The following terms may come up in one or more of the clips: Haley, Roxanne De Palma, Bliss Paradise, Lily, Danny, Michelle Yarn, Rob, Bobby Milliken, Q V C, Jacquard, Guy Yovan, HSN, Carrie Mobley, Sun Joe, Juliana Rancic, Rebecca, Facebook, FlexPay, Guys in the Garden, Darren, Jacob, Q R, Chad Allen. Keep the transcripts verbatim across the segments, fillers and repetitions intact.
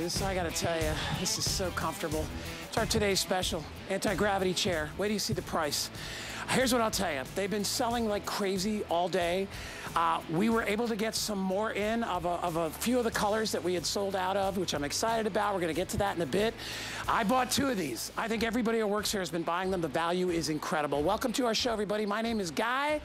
this, I gotta tell you, this is so comfortable. It's our today's special, anti-gravity chair. Wait till you see the price. Here's what I'll tell you. They've been selling like crazy all day. Uh, we were able to get some more in of a, of a few of the colors that we had sold out of, which I'm excited about. We're gonna get to that in a bit. I bought two of these. I think everybody who works here has been buying them. The value is incredible. Welcome to our show, everybody. My name is Guy.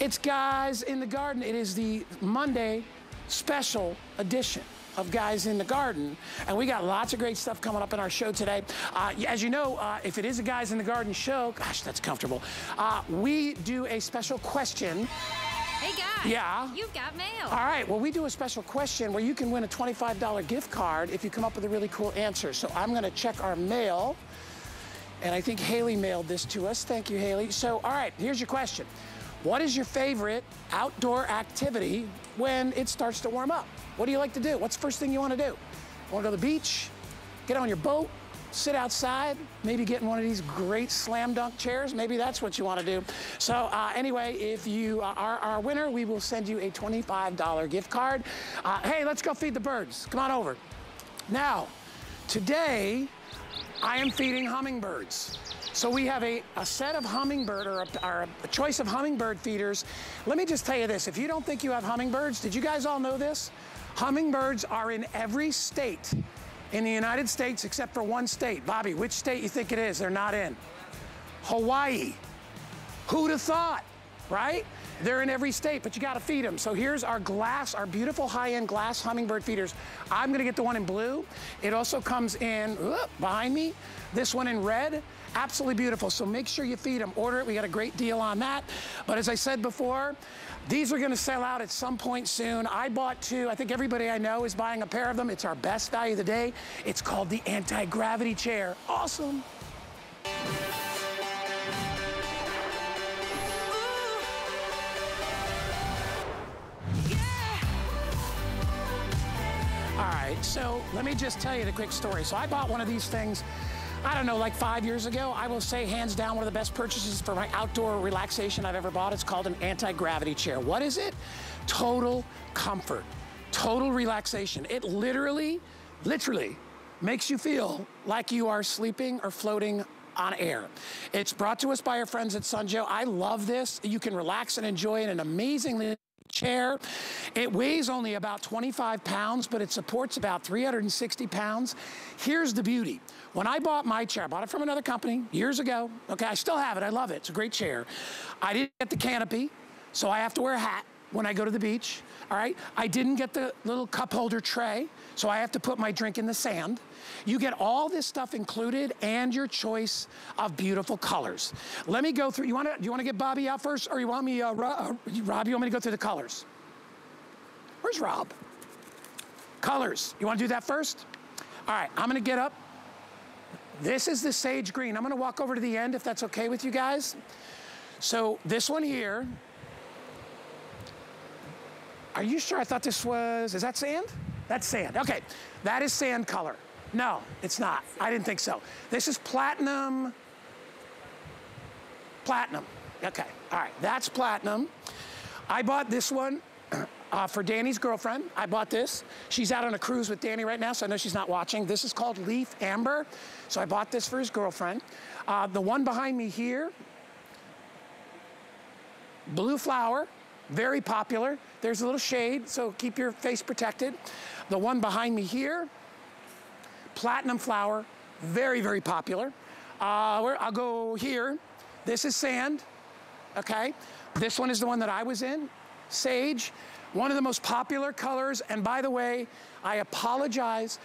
It's Guys in the Garden. It is the Monday special edition of Guys in the Garden, and we got lots of great stuff coming up in our show today. Uh, as you know, uh, if it is a Guys in the Garden show, gosh, that's comfortable, uh, we do a special question. Hey, Guy. Yeah? You've got mail. All right, well, we do a special question where you can win a twenty-five dollar gift card if you come up with a really cool answer. So I'm gonna check our mail, and I think Haley mailed this to us. Thank you, Haley. So, all right, here's your question. What is your favorite outdoor activity when it starts to warm up? What do you like to do? What's the first thing you want to do? You want to go to the beach, get on your boat, sit outside, maybe get in one of these great slam dunk chairs? Maybe that's what you want to do. So uh, anyway, if you are our winner, we will send you a twenty-five dollar gift card. Uh, hey, let's go feed the birds. Come on over. Now, today, I am feeding hummingbirds. So we have a, a set of hummingbird, or a, or a choice of hummingbird feeders. Let me just tell you this, if you don't think you have hummingbirds, did you guys all know this? Hummingbirds are in every state in the United States except for one state. Bobby, which state you think it is they're not in? Hawaii. Who'd have thought, right? They're in every state, but you gotta feed them. So here's our glass, our beautiful high-end glass hummingbird feeders. I'm gonna get the one in blue. It also comes in, whoop, behind me, this one in red. Absolutely beautiful, so make sure you feed them. Order it, we got a great deal on that. But as I said before, these are gonna sell out at some point soon. I bought two, I think everybody I know is buying a pair of them. It's our best value of the day. It's called the anti-gravity chair. Awesome. All right, so let me just tell you the quick story. So I bought one of these things, I don't know, like five years ago. I will say hands down one of the best purchases for my outdoor relaxation I've ever bought. It's called an anti-gravity chair. What is it? Total comfort, total relaxation. It literally, literally makes you feel like you are sleeping or floating on air. It's brought to us by our friends at Sun Joe. I love this. You can relax and enjoy in an amazingly chair. It weighs only about twenty-five pounds, but it supports about three hundred sixty pounds. Here's the beauty. When I bought my chair, I bought it from another company years ago. Okay, I still have it, I love it, it's a great chair. I didn't get the canopy, so I have to wear a hat when I go to the beach, all right? I didn't get the little cup holder tray, so I have to put my drink in the sand. You get all this stuff included and your choice of beautiful colors. Let me go through, you wanna, you wanna get Bobby out first, or you want me, uh, Rob, you want me to go through the colors? Where's Rob? Colors, you wanna do that first? All right, I'm gonna get up. This is the sage green. I'm gonna walk over to the end if that's okay with you guys. So this one here, are you sure I thought this was, is that sand? That's sand, okay. That is sand color. No, it's not, I didn't think so. This is platinum, platinum. Okay, all right, that's platinum. I bought this one uh, for Danny's girlfriend. I bought this. She's out on a cruise with Danny right now, so I know she's not watching. This is called Leaf Amber. So I bought this for his girlfriend. Uh, the one behind me here, Blue Flower. Very popular. There's a little shade, so keep your face protected. The one behind me here, Platinum Flower, very, very popular. Uh, where, I'll go here. This is sand, okay? This one is the one that I was in, sage. One of the most popular colors, and by the way, I apologize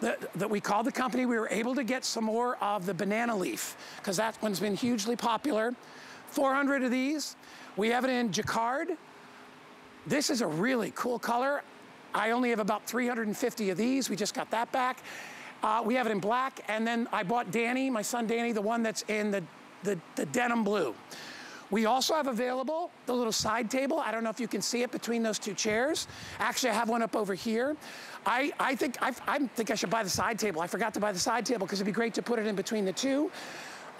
that, that we called the company. We were able to get some more of the banana leaf, because that one's been hugely popular. four hundred of these. We have it in jacquard. This is a really cool color. I only have about three hundred fifty of these. We just got that back. Uh, we have it in black, and then I bought Danny, my son Danny, the one that's in the, the, the denim blue. We also have available the little side table. I don't know if you can see it between those two chairs. Actually, I have one up over here. I, I, think, I, I think I should buy the side table. I forgot to buy the side table because it'd be great to put it in between the two.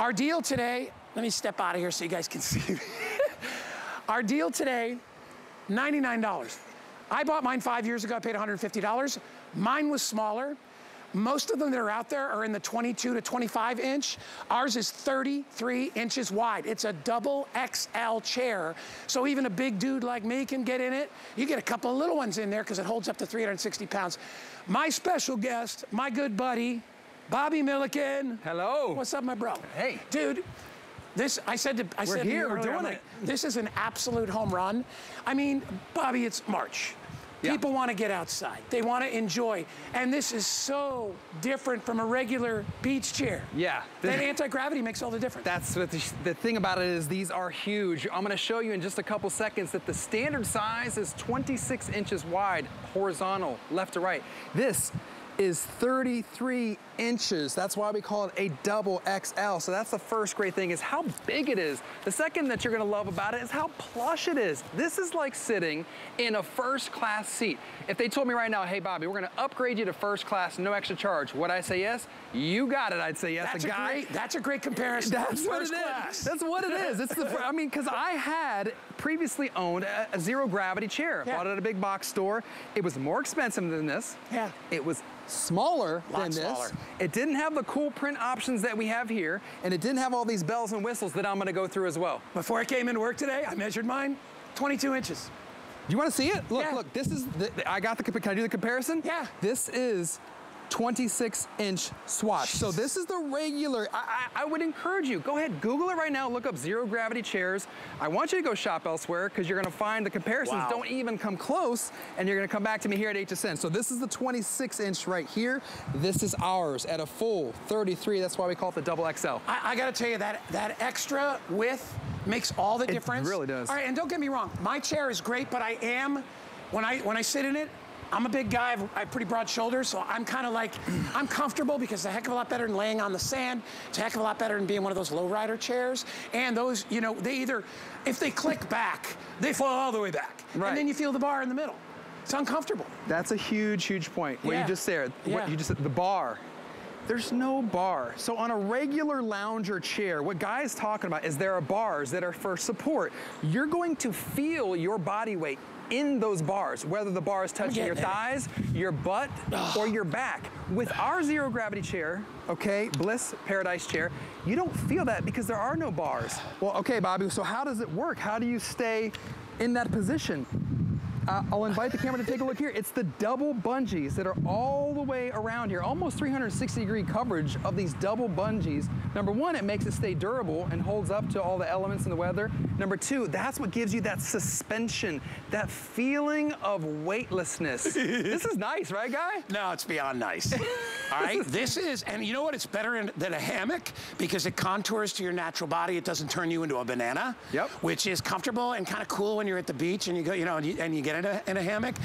Our deal today, let me step out of here so you guys can see me. Our deal today, ninety-nine dollars. I bought mine five years ago, I paid one hundred fifty dollars. Mine was smaller. Most of them that are out there are in the twenty-two to twenty-five inch. Ours is thirty-three inches wide. It's a double X L chair. So even a big dude like me can get in it. You get a couple of little ones in there because it holds up to three hundred sixty pounds. My special guest, my good buddy, Bobby Milliken. Hello. What's up, my bro? Hey. Dude. This, I said to, I said here, to you earlier, we're doing it. This is an absolute home run. I mean, Bobby, it's March. Yeah. People want to get outside. They want to enjoy. And this is so different from a regular beach chair. Yeah. That anti-gravity makes all the difference. That's what the, the thing about it is, these are huge. I'm going to show you in just a couple seconds that the standard size is twenty-six inches wide, horizontal, left to right. This is thirty-three inches. That's why we call it a double X L. So that's the first great thing, is how big it is. The second that you're gonna love about it is how plush it is. This is like sitting in a first class seat. If they told me right now, hey Bobby, we're gonna upgrade you to first class, no extra charge, would I say yes? You got it, I'd say yes. That's, a guy, great, that's a great comparison. That's what it is. That's what it is. It's the, I mean, cause I had previously owned a, a zero gravity chair. Yeah. Bought it at a big box store. It was more expensive than this. Yeah. It was smaller than this. It didn't have the cool print options that we have here, and it didn't have all these bells and whistles that I'm gonna go through as well. Before I came into work today, I measured mine, twenty-two inches. You wanna see it? Look, yeah. look, this is, the, I got the, can I do the comparison? Yeah. This is twenty-six inch swatch. Jeez. So this is the regular, I, I, I would encourage you, go ahead, Google it right now, look up zero gravity chairs. I want you to go shop elsewhere because you're gonna find the comparisons wow. don't even come close, and you're gonna come back to me here at H S N. So this is the twenty-six inch right here. This is ours at a full thirty-three. That's why we call it the double X L. I, I gotta tell you that, that extra width makes all the it difference. It really does. All right, and don't get me wrong, my chair is great, but I am, when I, when I sit in it, I'm a big guy, I have pretty broad shoulders, so I'm kind of like, I'm comfortable because it's a heck of a lot better than laying on the sand. It's a heck of a lot better than being one of those lowrider chairs. And those, you know, they either, if they click back, they fall all the way back. Right. And then you feel the bar in the middle. It's uncomfortable. That's a huge, huge point. What yeah. you just said, what yeah. you just said, the bar. There's no bar. So on a regular lounger chair, what Guy's talking about is there are bars that are for support. You're going to feel your body weight in those bars, whether the bar is touching your thighs, your butt, or your back. With our zero gravity chair, okay, Bliss Paradise chair, you don't feel that because there are no bars. Well, okay, Bobby, so how does it work? How do you stay in that position? Uh, I'll invite the camera to take a look here. It's the double bungees that are all the way around here. Almost three hundred sixty degree coverage of these double bungees. Number one, it makes it stay durable and holds up to all the elements in the weather. Number two, that's what gives you that suspension, that feeling of weightlessness. This is nice, right, Guy? No, it's beyond nice. All right, this is, and you know what? It's better in, than a hammock because it contours to your natural body. It doesn't turn you into a banana, yep. which is comfortable and kind of cool when you're at the beach and you go, you know, and you, and you get In a, in a hammock,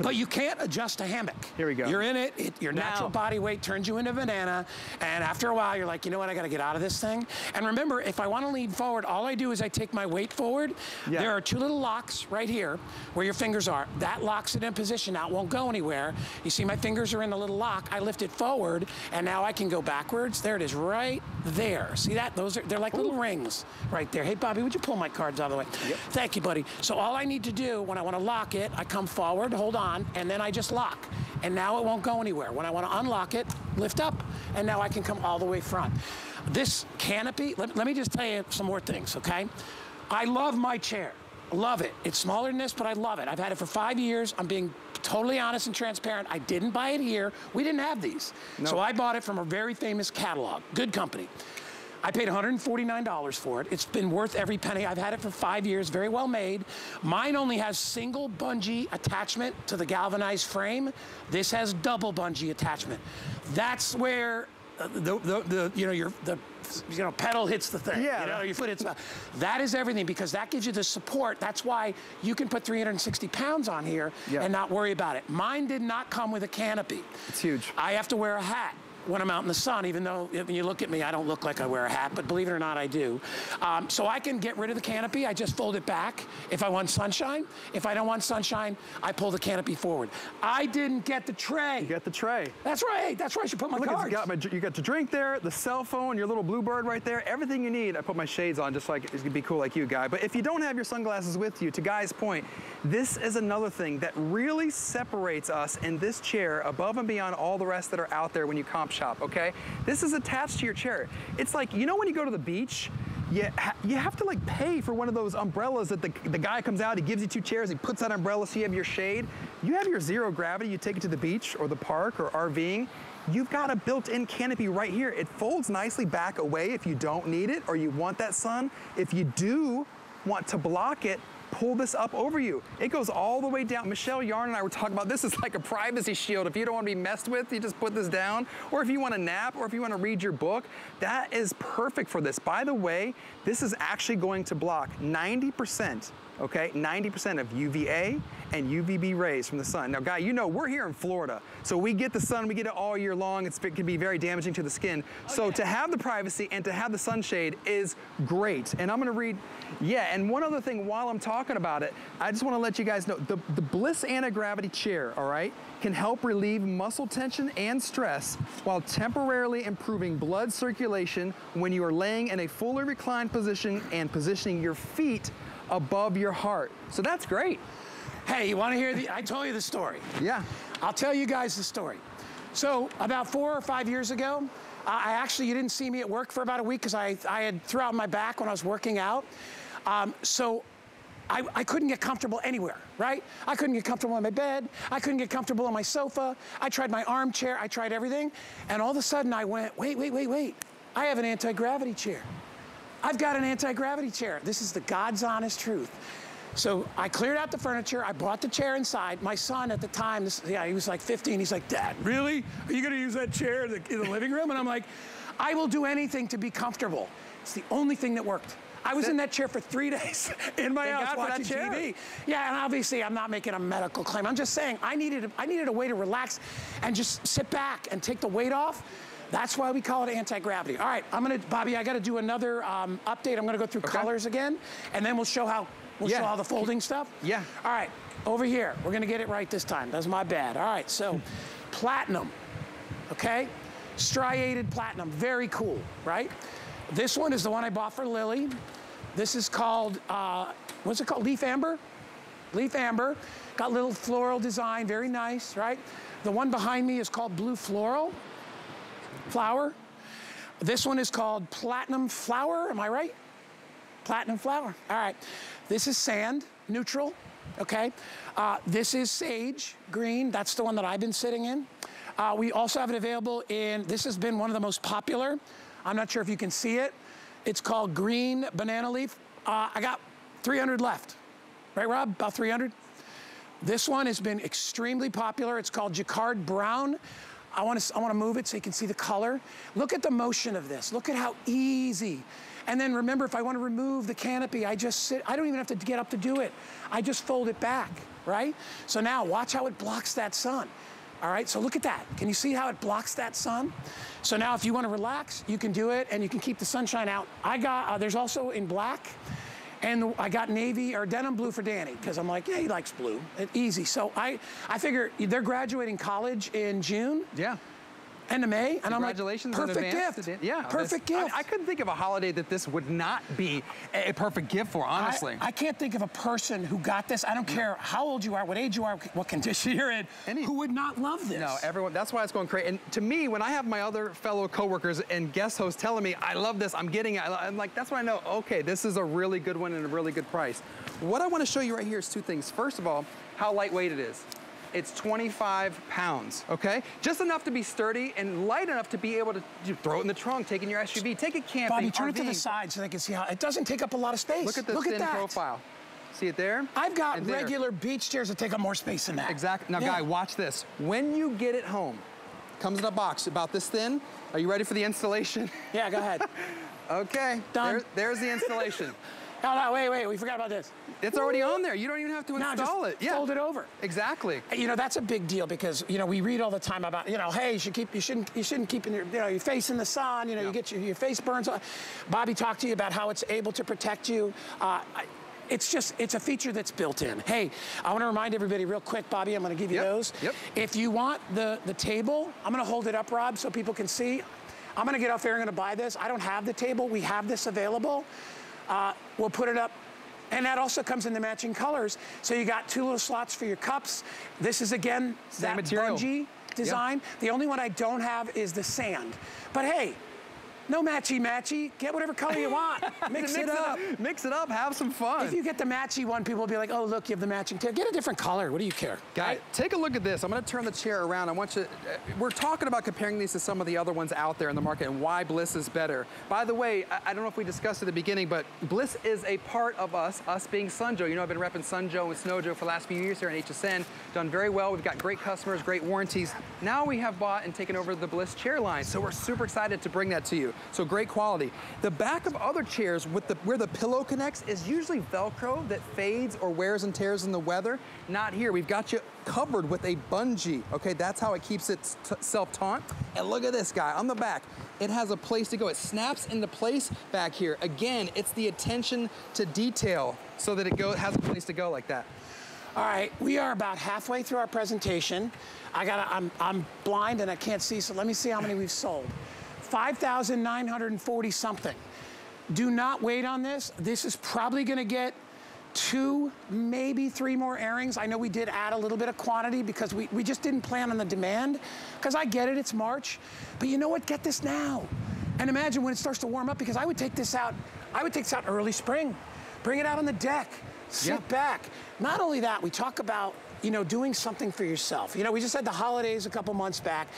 but you can't adjust a hammock. Here we go. You're in it, it your natural now. body weight turns you into a banana, and after a while you're like, you know what, I gotta get out of this thing. And remember, if I wanna lean forward, all I do is I take my weight forward. Yeah. There are two little locks right here where your fingers are. That locks it in position, now it won't go anywhere. You see my fingers are in the little lock, I lift it forward, and now I can go backwards. There it is, right there. See that, those are, they're like Ooh. little rings right there. Hey Bobby, would you pull my cards out of the way? Yep. Thank you, buddy. So all I need to do when I wanna lock it, I come forward, hold on, and then I just lock. And now it won't go anywhere. When I want to unlock it, lift up, and now I can come all the way front. This canopy, let, let me just tell you some more things, okay? I love my chair. Love it. It's smaller than this, but I love it. I've had it for five years. I'm being totally honest and transparent. I didn't buy it here. We didn't have these. Nope. So I bought it from a very famous catalog. Good company. I paid one hundred forty-nine dollars for it. It's been worth every penny. I've had it for five years, very well made. Mine only has single bungee attachment to the galvanized frame. This has double bungee attachment. That's where the, the, the you know, your, the, you know, pedal hits the thing. Yeah. You know, your foot hits the, that is everything because that gives you the support. That's why you can put three hundred sixty pounds on here yeah. and not worry about it. Mine did not come with a canopy. It's huge. I have to wear a hat. when I'm out in the sun, even though when you look at me, I don't look like I wear a hat, but believe it or not, I do. Um, so I can get rid of the canopy. I just fold it back if I want sunshine. If I don't want sunshine, I pull the canopy forward. I didn't get the tray. You got the tray. That's right. That's where I should put my look, cards. You got, my, you got the drink there, the cell phone, your little blue bird right there, everything you need. I put my shades on just so I could, it could be cool like you, Guy. But if you don't have your sunglasses with you, to Guy's point, this is another thing that really separates us in this chair above and beyond all the rest that are out there when you comp shop, okay? This is attached to your chair. It's like, you know when you go to the beach, you, ha you have to like pay for one of those umbrellas that the, the guy comes out, he gives you two chairs, he puts that umbrella so you have your shade. You have your zero gravity, you take it to the beach or the park or RVing, you've got a built-in canopy right here. It folds nicely back away if you don't need it or you want that sun. If you do want to block it, pull this up over you. It goes all the way down. Michelle Yarn and I were talking about this is like a privacy shield. If you don't want to be messed with, you just put this down. Or if you want to nap or if you want to read your book, that is perfect for this. By the way, this is actually going to block ninety percent, okay, ninety percent of U V A and U V B rays from the sun. Now, Guy, you know we're here in Florida, so we get the sun, we get it all year long. It's, it can be very damaging to the skin. Okay. So to have the privacy and to have the sunshade is great. And I'm gonna read, yeah, and one other thing while I'm talking about it, I just wanna let you guys know, the, the Bliss Anti-Gravity Chair, all right, can help relieve muscle tension and stress while temporarily improving blood circulation when you are laying in a fully reclined position and positioning your feet above your heart. So that's great. Hey, you wanna hear the, I told you the story. Yeah. I'll tell you guys the story. So about four or five years ago, I actually, you didn't see me at work for about a week because I, I had threw out my back when I was working out. Um, so I, I couldn't get comfortable anywhere, right? I couldn't get comfortable on my bed. I couldn't get comfortable on my sofa. I tried my armchair, I tried everything. And all of a sudden I went, wait, wait, wait, wait. I have an anti-gravity chair. I've got an anti-gravity chair. This is the God's honest truth. So I cleared out the furniture, I brought the chair inside. My son at the time, this, yeah, he was like fifteen, he's like, Dad, really? Are you gonna use that chair in the, in the living room? And I'm like, I will do anything to be comfortable. It's the only thing that worked. I was in that chair for three days in my house watching T V. Yeah, and obviously I'm not making a medical claim. I'm just saying I needed, I needed a way to relax and just sit back and take the weight off. That's why we call it anti-gravity. All right, I'm gonna, Bobby, I gotta do another um, update. I'm gonna go through okay. colors again, and then we'll show how, we'll yeah. show all the folding stuff. Yeah. All right, over here, we're gonna get it right this time. That's my bad. All right, so platinum, okay? Striated platinum, very cool, right? This one is the one I bought for Lily. This is called, uh, what's it called, Leaf Amber? Leaf Amber, got little floral design, very nice, right? The one behind me is called Blue Floral. Flower. This one is called Platinum Flower, am I right? Platinum Flower, all right. This is sand, neutral, okay? Uh, this is sage, green, that's the one that I've been sitting in. Uh, we also have it available in, this has been one of the most popular, I'm not sure if you can see it, it's called Green Banana Leaf. Uh, I got three hundred left, right Rob, about three hundred? This one has been extremely popular, it's called Jacquard Brown. I want to I want to move it so you can see the color. Look at the motion of this. Look at how easy. And then remember, if I want to remove the canopy, I just sit, I don't even have to get up to do it. I just fold it back, right? So now watch how it blocks that sun. All right, so look at that. Can you see how it blocks that sun? So now if you want to relax, you can do it and you can keep the sunshine out. I got, uh, there's also in black. And I got navy or denim blue for Danny because I'm like, yeah, he likes blue. It, easy. So I, I figure they're graduating college in June. Yeah. End of May, and I'm like, perfect gift. Yeah, perfect gift. I, I couldn't think of a holiday that this would not be a, a perfect gift for, honestly. I, I can't think of a person who got this. I don't no. care how old you are, what age you are, what condition you're in, Any, who would not love this. No, everyone, that's why it's going crazy. And to me, when I have my other fellow coworkers and guest hosts telling me, I love this, I'm getting it, I'm like, that's when I know, okay, this is a really good one and a really good price. What I want to show you right here is two things. First of all, how lightweight it is. It's twenty-five pounds, okay? Just enough to be sturdy and light enough to be able to throw it in the trunk, take in your S U V, take it camping. Bobby, turn R V. It to the side so they can see how, it doesn't take up a lot of space. Look at the Look thin at that. profile. See it there? I've got regular beach chairs that take up more space than that. Exactly. Now, yeah. Guy, watch this. When you get it home, comes in a box about this thin. Are you ready for the installation? Yeah, go ahead. Okay, Done. There, there's the installation. Oh, no, wait, wait, we forgot about this. It's already on there. You don't even have to install no, just it. Yeah. Fold it over. Exactly. You know, that's a big deal because, you know, we read all the time about, you know, hey, you should keep, you shouldn't, you shouldn't keep in your, you know, your face in the sun, you know, yeah. you get your, your face burns on. Bobby talked to you about how it's able to protect you. Uh, I, It's just, it's a feature that's built in. Hey, I want to remind everybody real quick, Bobby, I'm going to give you yep, those. Yep. If you want the, the table, I'm going to hold it up, Rob, so people can see. I'm going to get off air, I'm going to buy this. I don't have the table. We have this available. Uh, we'll put it up. And that also comes in the matching colors. So you got two little slots for your cups. This is, again, Same that material. bungee design. Yep. The only one I don't have is the sand. But hey, no matchy-matchy. Get whatever color you want. Mix, mix it up. It up. Mix it up. Have some fun. If you get the matchy one, people will be like, oh, look, you have the matching tip. Get a different color. What do you care? Guy, take a look at this. I'm going to turn the chair around. I want you... We're talking about comparing these to some of the other ones out there in the market and why Bliss is better. By the way, I, I don't know if we discussed at the beginning, but Bliss is a part of us, us being Sun Joe. You know, I've been repping Sun Joe and Snow Joe for the last few years here in H S N. Done very well. We've got great customers, great warranties. Now we have bought and taken over the Bliss chair line, so we're super excited to bring that to you. So great quality. The back of other chairs with the where the pillow connects is usually Velcro that fades or wears and tears in the weather. Not here. We've got you covered with a bungee. Okay, that's how it keeps it self-taunt. And look at this guy on the back. It has a place to go. It snaps into place back here. Again, it's the attention to detail so that it go, has a place to go like that. All right, we are about halfway through our presentation. I gotta, I'm, I'm blind and I can't see, so let me see how many we've sold. five thousand nine hundred forty something. Do not wait on this. This is probably gonna get two, maybe three more airings. I know we did add a little bit of quantity because we, we just didn't plan on the demand. Because I get it, it's March. But you know what, get this now. And imagine when it starts to warm up, because I would take this out, I would take this out early spring. Bring it out on the deck, sit yeah. back. Not only that, we talk about, you know, doing something for yourself. You know, we just had the holidays a couple months back.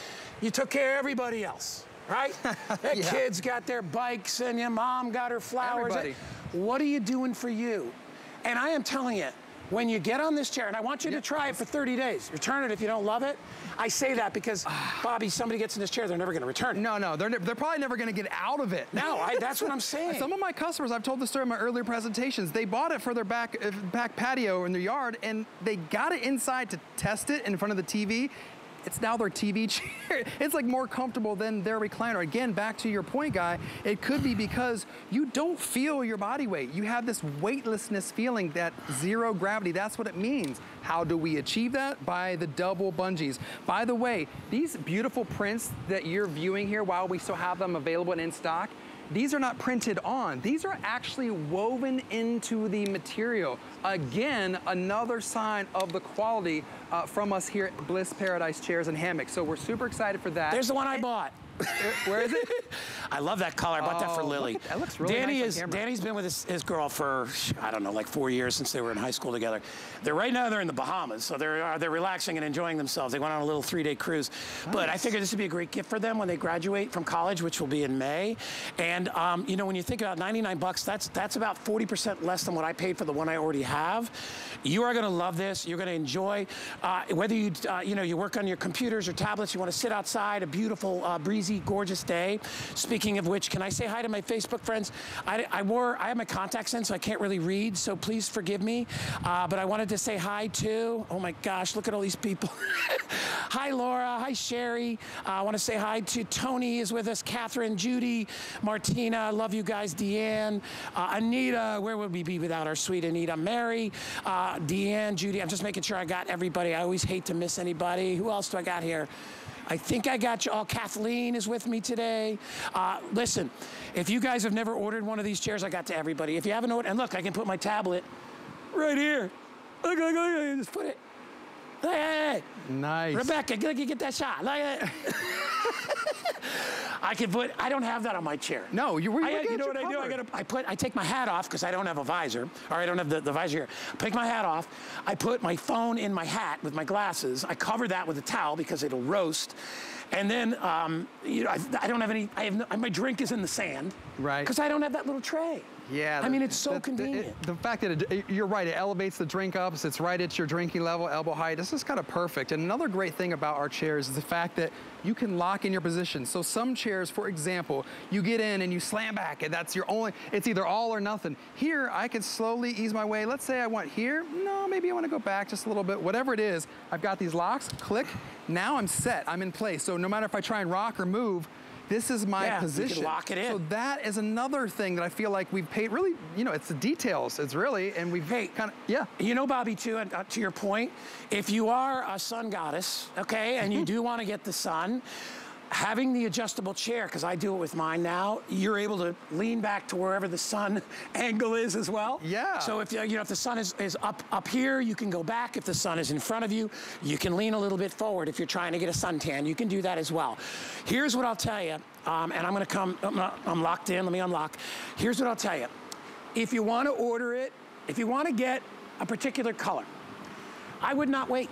You took care of everybody else. Right? The yeah. kids got their bikes and your mom got her flowers. Everybody. What are you doing for you? And I am telling you, when you get on this chair, and I want you yep. to try it for thirty days. Return it if you don't love it. I say that because, Bobby, somebody gets in this chair, they're never going to return it. No, no, they're, they're probably never going to get out of it. No, I, that's what I'm saying. Some of my customers, I've told the story in my earlier presentations, they bought it for their back, back patio in their yard, and they got it inside to test it in front of the T V. It's now their T V chair. It's like more comfortable than their recliner. Again, back to your point, Guy, it could be because you don't feel your body weight. You have this weightlessness feeling, that zero gravity. That's what it means. How do we achieve that? By the double bungees. By the way, these beautiful prints that you're viewing here, while we still have them available and in stock, these are not printed on. These are actually woven into the material. Again, another sign of the quality uh, from us here at Bliss Paradise Chairs and Hammocks. So we're super excited for that. There's the one I bought. Where is it? I love that color. I bought oh, that for Lily. Look, that looks really Danny nice is, on camera. Danny's been with his, his girl for, I don't know, like four years since they were in high school together. They're right now they're in the Bahamas, so they're, they're relaxing and enjoying themselves. They went on a little three-day cruise. Nice. But I figured this would be a great gift for them when they graduate from college, which will be in May. And, um, you know, when you think about ninety-nine bucks, that's, that's about forty percent less than what I paid for the one I already have. You are going to love this. You're going to enjoy, uh, whether you, uh, you know, you work on your computers or tablets, you want to sit outside, a beautiful uh, breeze gorgeous day. Speaking of which, can I say hi to my Facebook friends? I, I wore, I have my contacts in, so I can't really read, so please forgive me. Uh, but I wanted to say hi to, oh my gosh, look at all these people. Hi, Laura. Hi, Sherry. Uh, I want to say hi to Tony is with us, Catherine, Judy, Martina. Love you guys, Deanne, uh, Anita. Where would we be without our sweet Anita? Mary, uh, Deanne, Judy. I'm just making sure I got everybody. I always hate to miss anybody. Who else do I got here? I think I got you all. Kathleen is with me today. Uh, listen, if you guys have never ordered one of these chairs, I got to everybody. If you haven't ordered, and look, I can put my tablet right here. Look, look, look, just put it. Hey, hey. Nice. Rebecca, look, you get that shot. Look at that. I can put, I don't have that on my chair. No, you were you, I, you know what covered. I do? I, gotta, I, put, I take my hat off because I don't have a visor, or I don't have the, the visor here. I take my hat off, I put my phone in my hat with my glasses, I cover that with a towel because it'll roast, and then, um, you know, I, I don't have any, I have no, my drink is in the sand. Right. Because I don't have that little tray. Yeah. I mean, it's so the, convenient. The, it, the fact that, it, it, you're right, it elevates the drink up, so it's right at your drinking level, elbow height. This is kind of perfect. And another great thing about our chairs is the fact that you can lock in your position. So some chairs chairs, for example, you get in and you slam back and that's your only, it's either all or nothing. Here, I can slowly ease my way. Let's say I want here, no, maybe I wanna go back just a little bit, whatever it is. I've got these locks, click, now I'm set, I'm in place. So no matter if I try and rock or move, this is my yeah, position. You can lock it in. So that is another thing that I feel like we've paid really, you know, it's the details. It's really, and we've hey, kind of, yeah. You know, Bobby, too, and uh, to your point, if you are a sun goddess, okay, and you do want to get the sun, having the adjustable chair, because I do it with mine now, you're able to lean back to wherever the sun angle is as well. Yeah. So if, you know, if the sun is, is up, up here, you can go back. If the sun is in front of you, you can lean a little bit forward. If you're trying to get a suntan, you can do that as well. Here's what I'll tell you, um, and I'm gonna come, I'm, not, I'm locked in, let me unlock. Here's what I'll tell you. If you wanna order it, if you wanna get a particular color, I would not wait,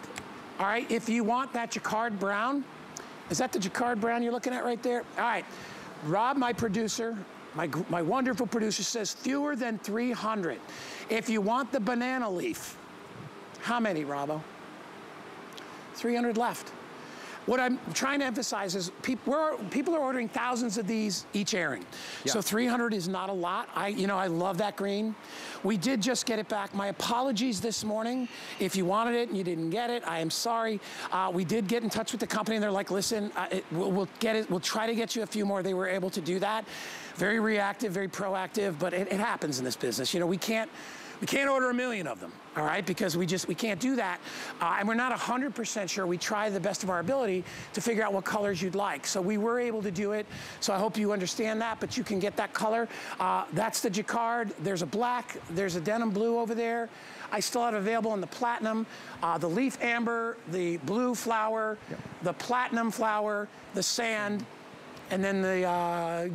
all right? If you want that jacquard brown, is that the jacquard brown you're looking at right there? All right, Rob, my producer, my, my wonderful producer says fewer than three hundred. If you want the banana leaf, how many, Robbo? three hundred left. What I'm trying to emphasize is pe we're, people are ordering thousands of these each airing. Yeah. So three hundred is not a lot. I, you know, I love that green. We did just get it back. My apologies this morning. If you wanted it and you didn't get it, I am sorry. Uh, we did get in touch with the company and they're like, listen, uh, it, we'll, we'll get it. We'll try to get you a few more. They were able to do that. Very reactive, very proactive, but it, it happens in this business. You know, we can't, we can't order a million of them, all right? Because we just, we can't do that. Uh, and we're not one hundred percent sure. We try the best of our ability to figure out what colors you'd like. So we were able to do it. So I hope you understand that, but you can get that color. Uh, that's the jacquard. There's a black, there's a denim blue over there. I still have available in the platinum, uh, the leaf amber, the blue flower, yep. the platinum flower, the sand, and then the uh,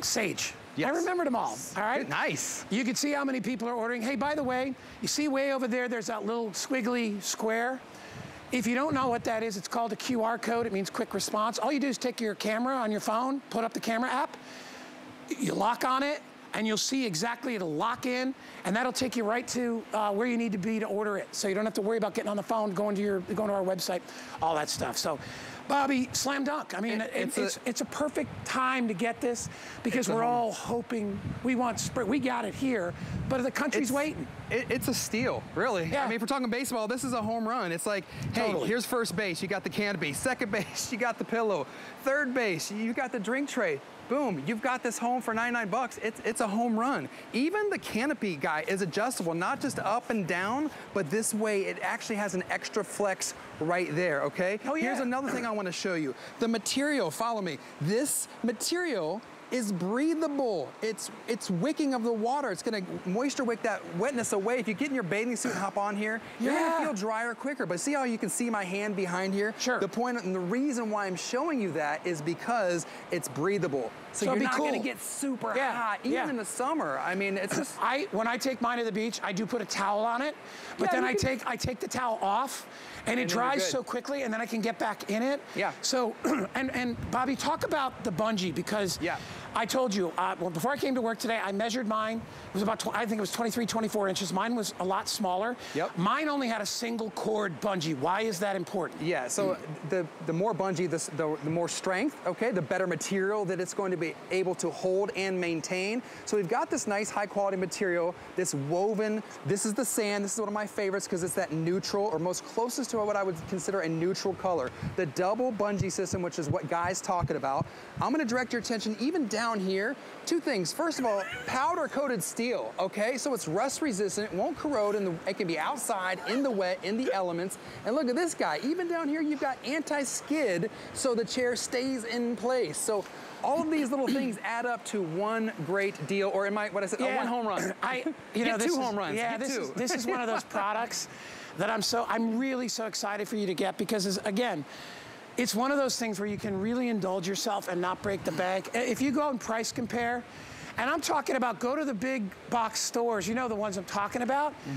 sage. Yes. I remembered them all, all right? Nice. You can see how many people are ordering. Hey, by the way, you see way over there, there's that little squiggly square. If you don't know what that is, it's called a Q R code. It means quick response. All you do is take your camera on your phone, put up the camera app, you lock on it, and you'll see exactly, it'll lock in, and that'll take you right to uh, where you need to be to order it. So you don't have to worry about getting on the phone, going to, your, going to our website, all that stuff. So. Bobby, slam dunk. I mean, it, it's, it's, a, it's a perfect time to get this because we're all hoping we want spring. We got it here, but the country's it's, waiting. It, it's a steal, really. Yeah. I mean, if we're talking baseball, this is a home run. It's like, hey, totally. Here's first base. You got the canopy. Second base, you got the pillow. Third base, you got the drink tray. Boom, you've got this home for ninety-nine bucks. It's, it's a home run. Even the canopy guy is adjustable, not just up and down, but this way it actually has an extra flex right there, okay? Oh, yeah. Here's another thing I want to show you. The material, follow me. This material is breathable. It's it's wicking of the water. It's gonna moisture wick that wetness away. If you get in your bathing suit and hop on here, you're yeah. gonna feel drier quicker. But see how you can see my hand behind here? Sure. The point and the reason why I'm showing you that is because it's breathable. So, so you're not cool. gonna get super yeah. hot, even yeah. in the summer. I mean, it's just. I when I take mine to the beach, I do put a towel on it, but yeah, then I can... take I take the towel off, and, and it dries so quickly, and then I can get back in it. Yeah. So, and and Bobby, talk about the bungee because. Yeah. I told you, uh, well, before I came to work today, I measured mine. It was about, tw I think it was twenty-three, twenty-four inches. Mine was a lot smaller. Yep. Mine only had a single cord bungee. Why is that important? Yeah, so mm. the, the more bungee, the, the, the more strength, okay, the better material that it's going to be able to hold and maintain. So we've got this nice high quality material, this woven, this is the sand. This is one of my favorites because it's that neutral or most closest to what I would consider a neutral color. The double bungee system, which is what Guy's talking about. I'm gonna direct your attention even down Down here, two things. First of all, powder coated steel, okay? So it's rust resistant, it won't corrode, and it can be outside, in the wet, in the elements. And look at this guy, even down here you've got anti-skid, so the chair stays in place. So all of these little things add up to one great deal, or in my, what I said, yeah. oh, one home run. I, you know, Get two is, home runs, yeah, this, two. Is, this is one of those products that I'm so, I'm really so excited for you to get because, it's, again, it's one of those things where you can really indulge yourself and not break the bank. If you go and price compare, and I'm talking about go to the big box stores, you know the ones I'm talking about. Mm.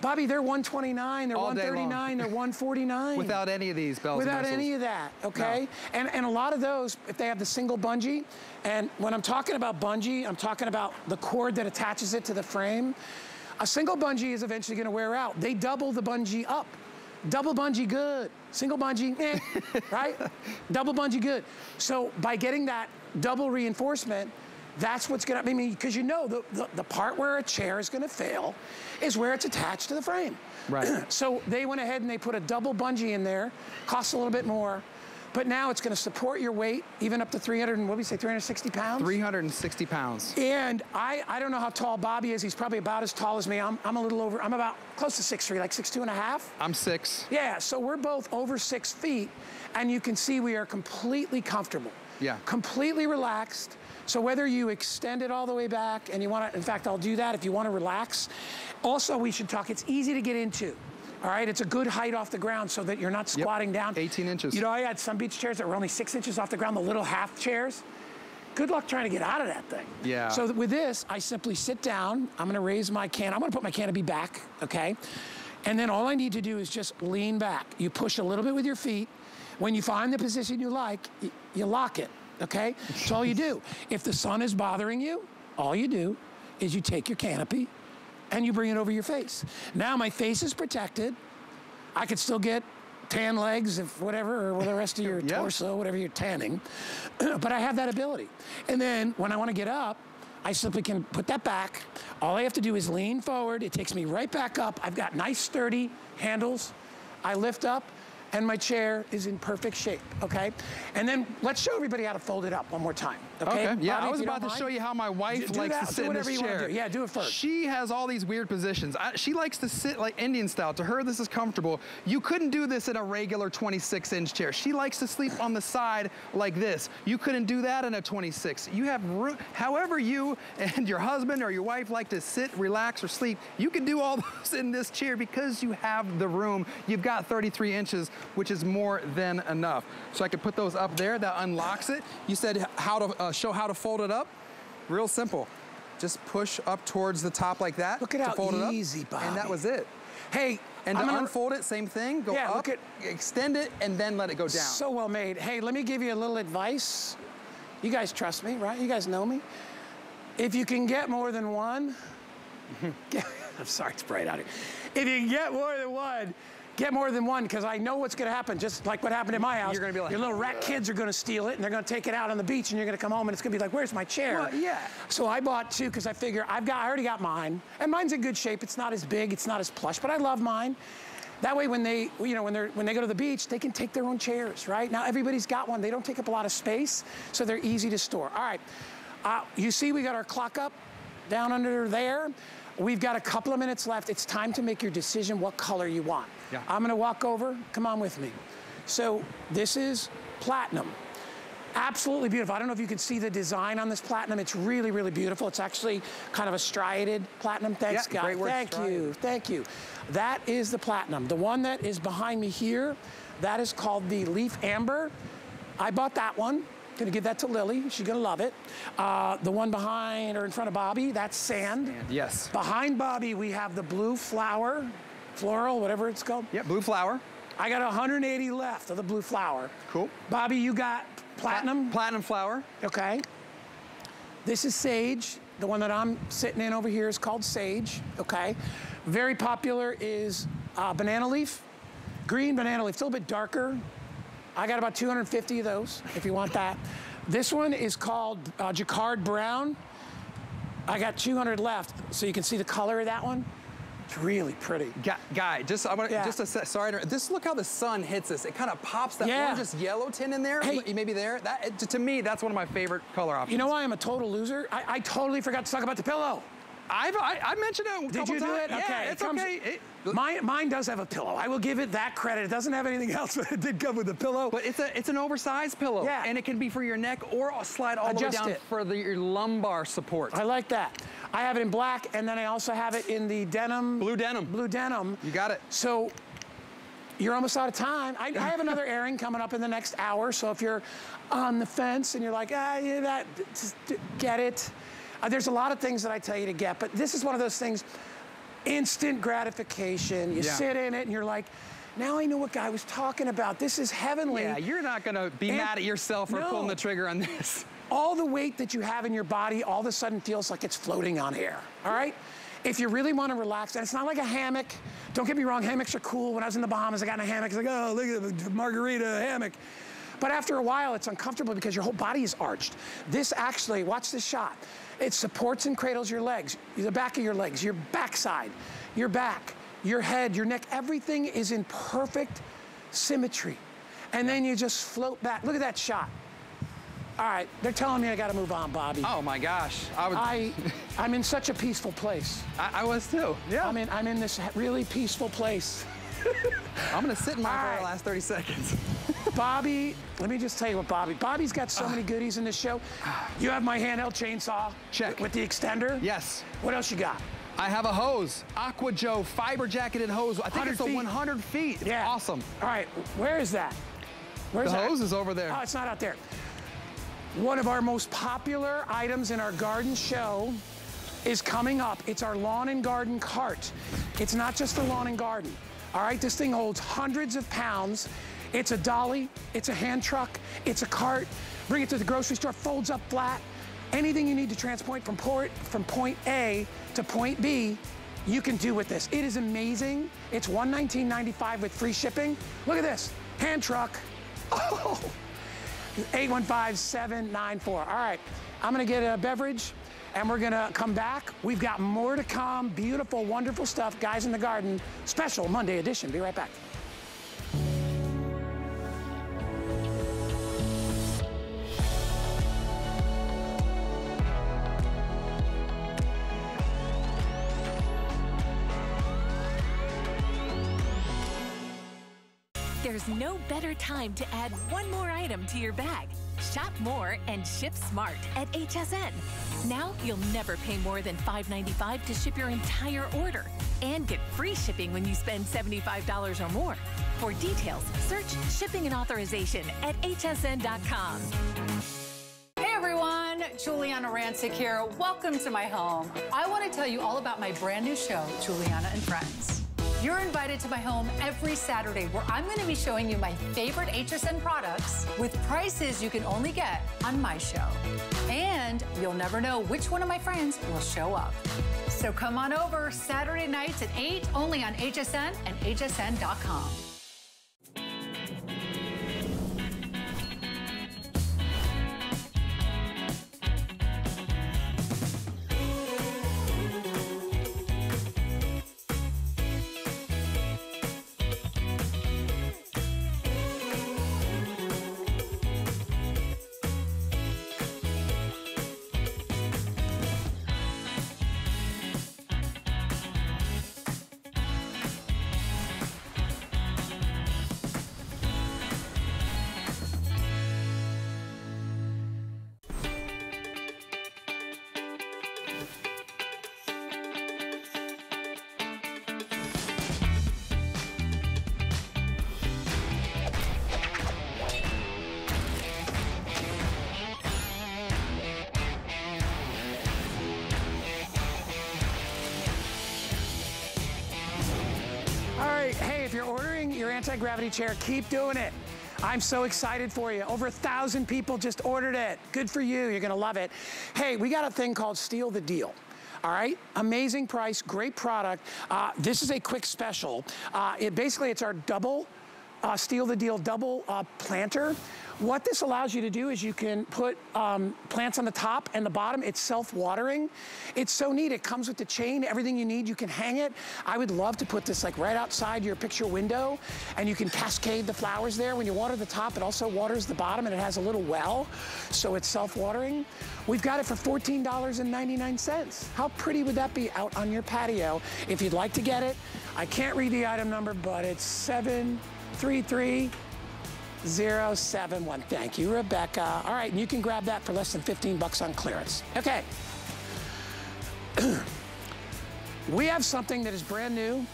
Bobby, they're one twenty-nine, they're all one thirty-nine, they're one forty-nine. Without any of these bells Without and any of that, okay? No. And, and a lot of those, if they have the single bungee, and when I'm talking about bungee, I'm talking about the cord that attaches it to the frame. A single bungee is eventually gonna wear out. They double the bungee up. Double bungee, good. Single bungee, eh, right? Double bungee, good. So by getting that double reinforcement, that's what's gonna, I mean, because you know the, the, the part where a chair is gonna fail is where it's attached to the frame. Right. So they went ahead and they put a double bungee in there, costs a little bit more, but now it's gonna support your weight, even up to three hundred, what did we say, three hundred sixty pounds? three hundred sixty pounds. And I, I don't know how tall Bobby is, he's probably about as tall as me. I'm, I'm a little over, I'm about close to six three, like six two and a half. I'm six. Yeah, so we're both over six feet, and you can see we are completely comfortable. Yeah. Completely relaxed. So whether you extend it all the way back and you want to, in fact, I'll do that if you want to relax. Also, we should talk, it's easy to get into. All right, it's a good height off the ground so that you're not squatting yep. down. eighteen inches. You know, I had some beach chairs that were only six inches off the ground, the little half chairs. Good luck trying to get out of that thing. Yeah. So with this, I simply sit down. I'm going to raise my can. I'm going to put my canopy back, okay? And then all I need to do is just lean back. You push a little bit with your feet. When you find the position you like, you lock it. Okay, that's all you do. If the sun is bothering you, all you do is you take your canopy and you bring it over your face. Now my face is protected. I could still get tan legs if whatever, or the rest of your yeah. torso, whatever you're tanning, but I have that ability. And then when I want to get up, I simply can put that back. All I have to do is lean forward. It takes me right back up. I've got nice sturdy handles. I lift up. And my chair is in perfect shape, okay? And then let's show everybody how to fold it up one more time, okay? Okay. Yeah, Bobby, I was about to mind. show you how my wife do likes that, to sit in this you chair. Do. Yeah, do it first. She has all these weird positions. I, she likes to sit like Indian style. To her, this is comfortable. You couldn't do this in a regular twenty-six inch chair. She likes to sleep on the side like this. You couldn't do that in a twenty-six. You have, however you and your husband or your wife like to sit, relax, or sleep, you can do all those in this chair because you have the room. You've got thirty-three inches. Which is more than enough. So I could put those up there, that unlocks it. You said how to uh, show how to fold it up. Real simple. Just push up towards the top like that. Look at how fold easy, it up. Bobby. And that was it. Hey, and I'm to unfold it, same thing. Go yeah, up, look at, extend it, and then let it go down. So well made. Hey, let me give you a little advice. You guys trust me, right? You guys know me. If you can get more than one, I'm sorry, it's bright out here. If you can get more than one, Get more than one, because I know what's gonna happen, just like what happened in my house. You're gonna be like, your little rat kids are gonna steal it, and they're gonna take it out on the beach, and you're gonna come home, and it's gonna be like, where's my chair? Well, yeah. So I bought two, because I figure, I've got, I already got mine, and mine's in good shape. It's not as big, it's not as plush, but I love mine. That way, when they, you know, when they're, when they go to the beach, they can take their own chairs, right? Now, everybody's got one. They don't take up a lot of space, so they're easy to store. All right, uh, you see we got our clock up, down under there. We've got a couple of minutes left. It's time to make your decision what color you want. Yeah. I'm gonna walk over, come on with me. So this is platinum. Absolutely beautiful. I don't know if you can see the design on this platinum. It's really, really beautiful. It's actually kind of a striated platinum. Thanks, yeah, guys. Great work, Thank striated. you, thank you. That is the platinum. The one that is behind me here, that is called the leaf amber. I bought that one. Gonna give that to Lily, she's gonna love it. Uh, the one behind or in front of Bobby, that's sand. sand. Yes. Behind Bobby, we have the blue flower, floral, whatever it's called. Yeah, blue flower. I got one hundred eighty left of the blue flower. Cool. Bobby, you got platinum? Pla platinum flower. Okay. This is sage. The one that I'm sitting in over here is called sage, okay. Very popular is uh, banana leaf, green banana leaf. It's a little bit darker. I got about two hundred fifty of those, if you want that. This one is called uh, Jacquard Brown. I got two hundred left, so you can see the color of that one. It's really pretty. Guy, just I want yeah. just a sorry. Just look how the sun hits this. It kind of pops that yeah. orange yellow tint in there. Hey, maybe there. That it, to me, that's one of my favorite color options. You know why I'm a total loser? I, I totally forgot to talk about the pillow. I've, I, I mentioned it a Did couple you do times. it? Yeah, okay. It's it comes, okay. It, Mine, mine does have a pillow. I will give it that credit. It doesn't have anything else, but it did come with a pillow. But it's a it's an oversized pillow. Yeah. And it can be for your neck or slide all Adjust the way down it. for the, your lumbar support. I like that. I have it in black, and then I also have it in the denim. Blue denim. Blue denim. You got it. So you're almost out of time. I, I have another airing coming up in the next hour, so if you're on the fence and you're like, ah, yeah, that, just get it. Uh, there's a lot of things that I tell you to get, but this is one of those things, instant gratification. You yeah. sit in it and you're like, now I know what Guy was talking about. This is heavenly. Yeah, you're not gonna be and mad at yourself for no. pulling the trigger on this. All the weight that you have in your body all of a sudden feels like it's floating on air, all right? if you really want to relax, and it's not like a hammock. Don't get me wrong, hammocks are cool. When I was in the Bahamas, I got in a hammock. It's like, oh, look at the margarita hammock. But after a while, it's uncomfortable because your whole body is arched. This actually, watch this shot. It supports and cradles your legs, the back of your legs, your backside, your back, your head, your neck. Everything is in perfect symmetry. And then you just float back. Look at that shot. All right, they're telling me I gotta move on, Bobby. Oh my gosh. I was... I, I'm in such a peaceful place. I, I was too, yeah. I'm in, I'm in this really peaceful place. I'm gonna sit in my car the last thirty seconds. Bobby, let me just tell you what Bobby, Bobby's got so uh, many goodies in this show. You have my handheld chainsaw. Check. With the extender. Yes. What else you got? I have a hose, Aqua Joe fiber jacketed hose. I think it's feet. a one hundred feet. It's yeah. awesome. All right, where is that? Where's the that? hose is over there. Oh, it's not out there. One of our most popular items in our garden show is coming up. It's our lawn and garden cart. It's not just for lawn and garden. All right, this thing holds hundreds of pounds. It's a dolly, it's a hand truck, it's a cart. Bring it to the grocery store, folds up flat. Anything you need to transport from port, from point A to point B, you can do with this. It is amazing. It's one nineteen ninety-five with free shipping. Look at this, hand truck. Oh! eight one five, seven nine four. All right, I'm gonna get a beverage and we're gonna come back. We've got more to come. Beautiful, wonderful stuff. Guys in the Garden, special Monday edition. Be right back. There's no better time to add one more item to your bag. Shop more and ship smart at H S N. Now you'll never pay more than five ninety-five to ship your entire order and get free shipping when you spend seventy-five dollars or more. For details, search shipping and authorization at H S N dot com. Everyone, Juliana Rancic here. Welcome to my home. I want to tell you all about my brand new show, Juliana and Friends. You're invited to my home every Saturday where I'm going to be showing you my favorite H S N products with prices you can only get on my show. And you'll never know which one of my friends will show up. So come on over Saturday nights at eight, only on H S N and H S N dot com. Anti-gravity chair, keep doing it. I'm so excited for you. Over a thousand people just ordered it. Good for you, you're gonna love it. Hey, we got a thing called Steal the Deal. All right, amazing price, great product. Uh, this is a quick special. Uh, it basically, it's our double, uh, Steal the Deal double uh, planter. What this allows you to do is you can put um, plants on the top and the bottom. It's self-watering. It's so neat. It comes with the chain, everything you need. You can hang it. I would love to put this like right outside your picture window, and you can cascade the flowers there. When you water the top, it also waters the bottom, and it has a little well, so it's self-watering. We've got it for fourteen ninety-nine. How pretty would that be out on your patio? If you'd like to get it, I can't read the item number, but it's seven three three zero seven one. Thank you, Rebecca. All right, and you can grab that for less than fifteen bucks on clearance. Okay. We have something that is brand new.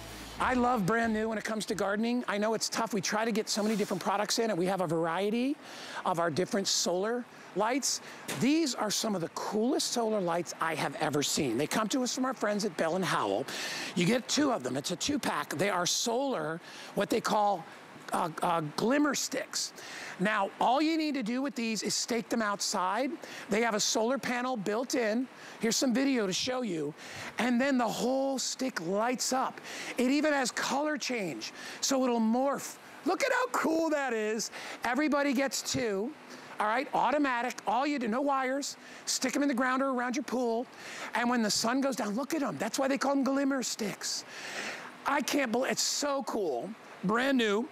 I love brand new when it comes to gardening. I know it's tough. We try to get so many different products in, and we have a variety of our different solar lights. These are some of the coolest solar lights I have ever seen. They come to us from our friends at Bell and Howell. You get two of them. It's a two pack. They are solar, what they call uh, uh, glimmer sticks. Now, all you need to do with these is stake them outside. They have a solar panel built in. Here's some video to show you. And then the whole stick lights up. It even has color change, so it'll morph. Look at how cool that is. Everybody gets two. All right, automatic, all you do, no wires. Stick them in the ground or around your pool. And when the sun goes down, look at them. That's why they call them glimmer sticks. I can't believe, it's so cool. Brand new,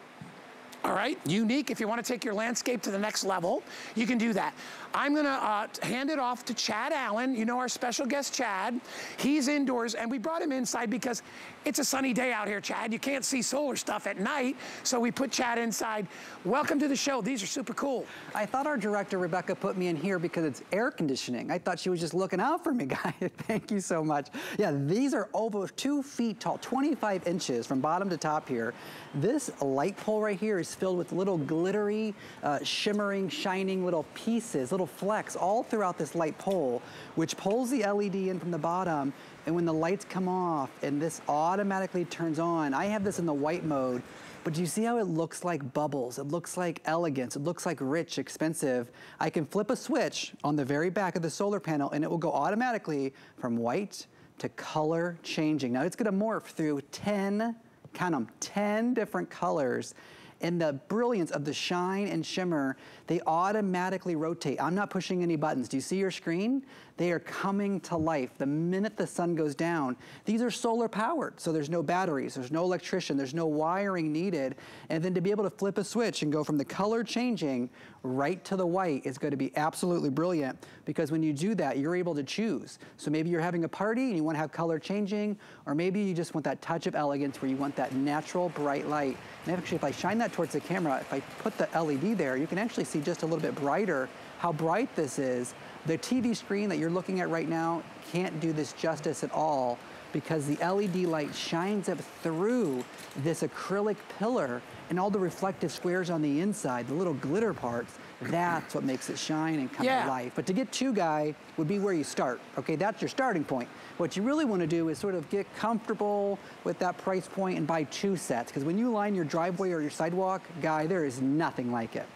all right? Unique, if you wanna take your landscape to the next level, you can do that. I'm gonna uh, hand it off to Chad Allen. You know our special guest, Chad. He's indoors, and we brought him inside because it's a sunny day out here, Chad. You can't see solar stuff at night, so we put Chad inside. Welcome to the show. These are super cool. I thought our director, Rebecca, put me in here because it's air conditioning. I thought she was just looking out for me, Guy. Thank you so much. Yeah, these are over two feet tall, twenty-five inches from bottom to top here. This light pole right here is filled with little glittery, uh, shimmering, shining little pieces, little flex all throughout this light pole, which pulls the L E D in from the bottom, and when the lights come off and this automatically turns on. I have this in the white mode, but do you see how it looks like bubbles? It looks like elegance. It looks like rich, expensive. I can flip a switch on the very back of the solar panel and it will go automatically from white to color changing. Now it's gonna morph through ten, count them, ten different colors. And the brilliance of the shine and shimmer, they automatically rotate. I'm not pushing any buttons. Do you see your screen? They are coming to life the minute the sun goes down. These are solar powered, so there's no batteries, there's no electrician, there's no wiring needed. And then to be able to flip a switch and go from the color changing right to the white is going to be absolutely brilliant, because when you do that, you're able to choose. So maybe you're having a party and you want to have color changing, or maybe you just want that touch of elegance where you want that natural bright light. And actually, if I shine that towards the camera, if I put the L E D there, you can actually see just a little bit brighter how bright this is. The T V screen that you're looking at right now can't do this justice at all, because the L E D light shines up through this acrylic pillar and all the reflective squares on the inside, the little glitter parts, that's what makes it shine and come yeah. to life. But to get to, Guy, would be where you start. Okay, that's your starting point. What you really wanna do is sort of get comfortable with that price point and buy two sets, because when you line your driveway or your sidewalk, Guy, there is nothing like it.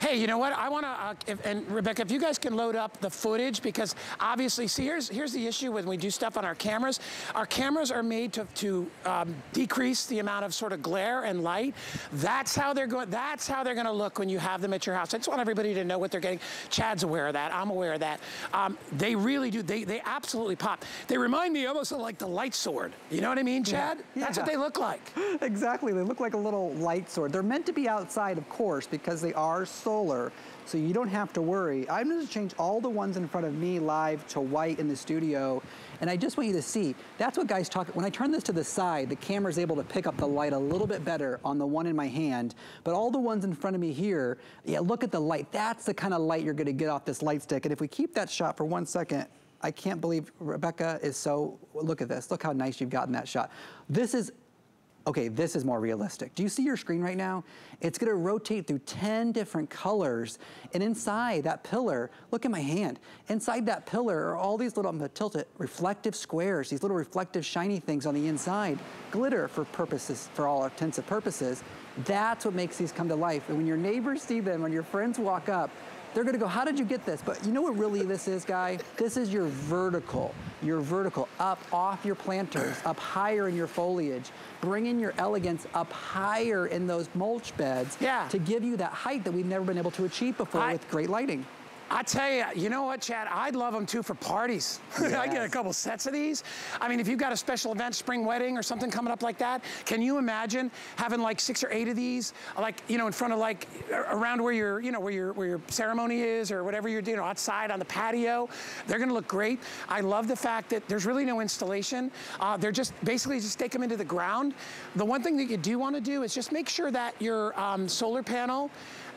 Hey, you know what? I wanna, uh, if, and Rebecca, if you guys can load up the footage, because obviously, see, here's, here's the issue when we do stuff on our cameras. Our cameras are made to, to um, decrease the amount of sort of glare and light. That's how they're going, that's how they're gonna look when you have them at your house. I just want everybody everybody to know what they're getting. Chad's aware of that. I'm aware of that. Um, they really do. They they absolutely pop. They remind me almost of like the light sword. You know what I mean, Chad? Yeah. Yeah. That's what they look like. Exactly. They look like a little light sword. They're meant to be outside, of course, because they are solar. So you don't have to worry. I'm gonna change all the ones in front of me live to white in the studio. And I just want you to see, that's what Guy's talking. When I turn this to the side, the camera's able to pick up the light a little bit better on the one in my hand. But all the ones in front of me here, yeah, look at the light. That's the kind of light you're gonna get off this light stick. And if we keep that shot for one second, I can't believe Rebecca is so, look at this. Look how nice you've gotten that shot. This is, okay, this is more realistic. Do you see your screen right now? It's gonna rotate through ten different colors, and inside that pillar, look at my hand, inside that pillar are all these little, I'm gonna tilt it, reflective squares, these little reflective shiny things on the inside, glitter for purposes, for all intents and purposes. That's what makes these come to life. And when your neighbors see them, when your friends walk up, they're gonna go, how did you get this? But you know what really this is, Guy? This is your vertical, your vertical, up off your planters, up higher in your foliage, bring in your elegance up higher in those mulch beds yeah. to give you that height that we've never been able to achieve before I with great lighting. I tell you, you know what, Chad? I'd love them too for parties. Yes. I get a couple sets of these. I mean, if you've got a special event, spring wedding or something coming up like that, can you imagine having like six or eight of these, like, you know, in front of like, around where your, you know, where your, where your ceremony is or whatever you're doing, you know, outside on the patio? They're gonna look great. I love the fact that there's really no installation. Uh, they're just, basically just take them into the ground. The one thing that you do wanna do is just make sure that your um, solar panel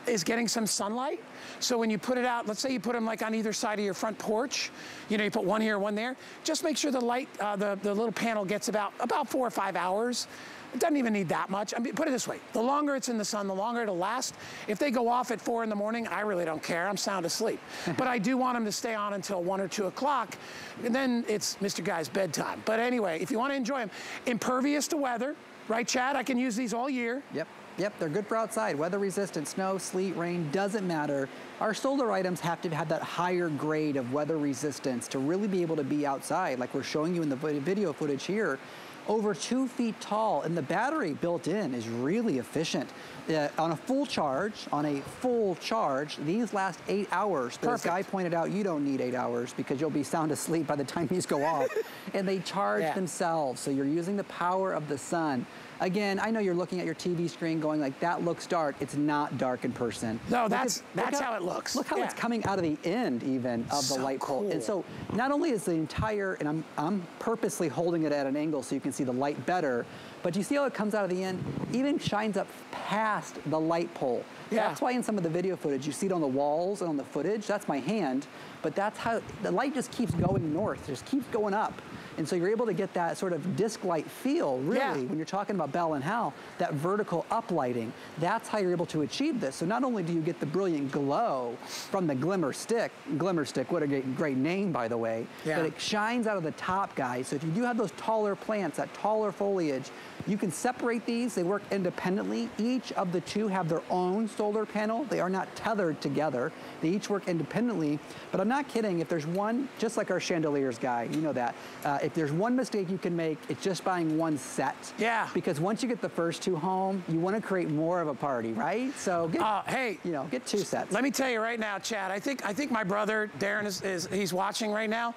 is getting some sunlight. So when you put it out, let's say you put them like on either side of your front porch, you know, you put one here, one there, just make sure the light, uh, the, the little panel gets about, about four or five hours. It doesn't even need that much. I mean, put it this way, the longer it's in the sun, the longer it'll last. If they go off at four in the morning, I really don't care, I'm sound asleep. But I do want them to stay on until one or two o'clock, and then it's Mister Guy's bedtime. But anyway, if you wanna enjoy them, impervious to weather, Right, Chad? I can use these all year. Yep. Yep, they're good for outside. Weather resistant, snow, sleet, rain, doesn't matter. Our solar items have to have that higher grade of weather resistance to really be able to be outside, like we're showing you in the video footage here. Over two feet tall, and the battery built in is really efficient. Uh, on a full charge, on a full charge, these last eight hours. But as Guy pointed out, you don't need eight hours because you'll be sound asleep by the time these go off. And they charge yeah. themselves, so you're using the power of the sun. Again, I know you're looking at your T V screen going like, that looks dark. It's not dark in person. No, that's, that's how, how it looks. Look how yeah. it's coming out of the end even of so the light pole. Cool. And so not only is the entire, and I'm, I'm purposely holding it at an angle so you can see the light better, but you see how it comes out of the end? Even shines up past the light pole. Yeah. That's why in some of the video footage, you see it on the walls and on the footage, that's my hand, but that's how, the light just keeps going north, just keeps going up. And so you're able to get that sort of disc light feel, really, yeah. when you're talking about Bell and Hal, that vertical uplighting. That's how you're able to achieve this. So not only do you get the brilliant glow from the Glimmer Stick, Glimmer Stick, what a great, great name, by the way, yeah. but it shines out of the top, guys. So if you do have those taller plants, that taller foliage, you can separate these. They work independently. Each of the two have their own solar panel. They are not tethered together. They each work independently. But I'm not kidding. If there's one, just like our chandeliers, Guy, you know that. Uh, if there's one mistake you can make, it's just buying one set. Yeah. Because once you get the first two home, you want to create more of a party, right? So get, uh, hey, you know, get two sets. Let me tell you right now, Chad. I think I think my brother Darren is, is he's watching right now.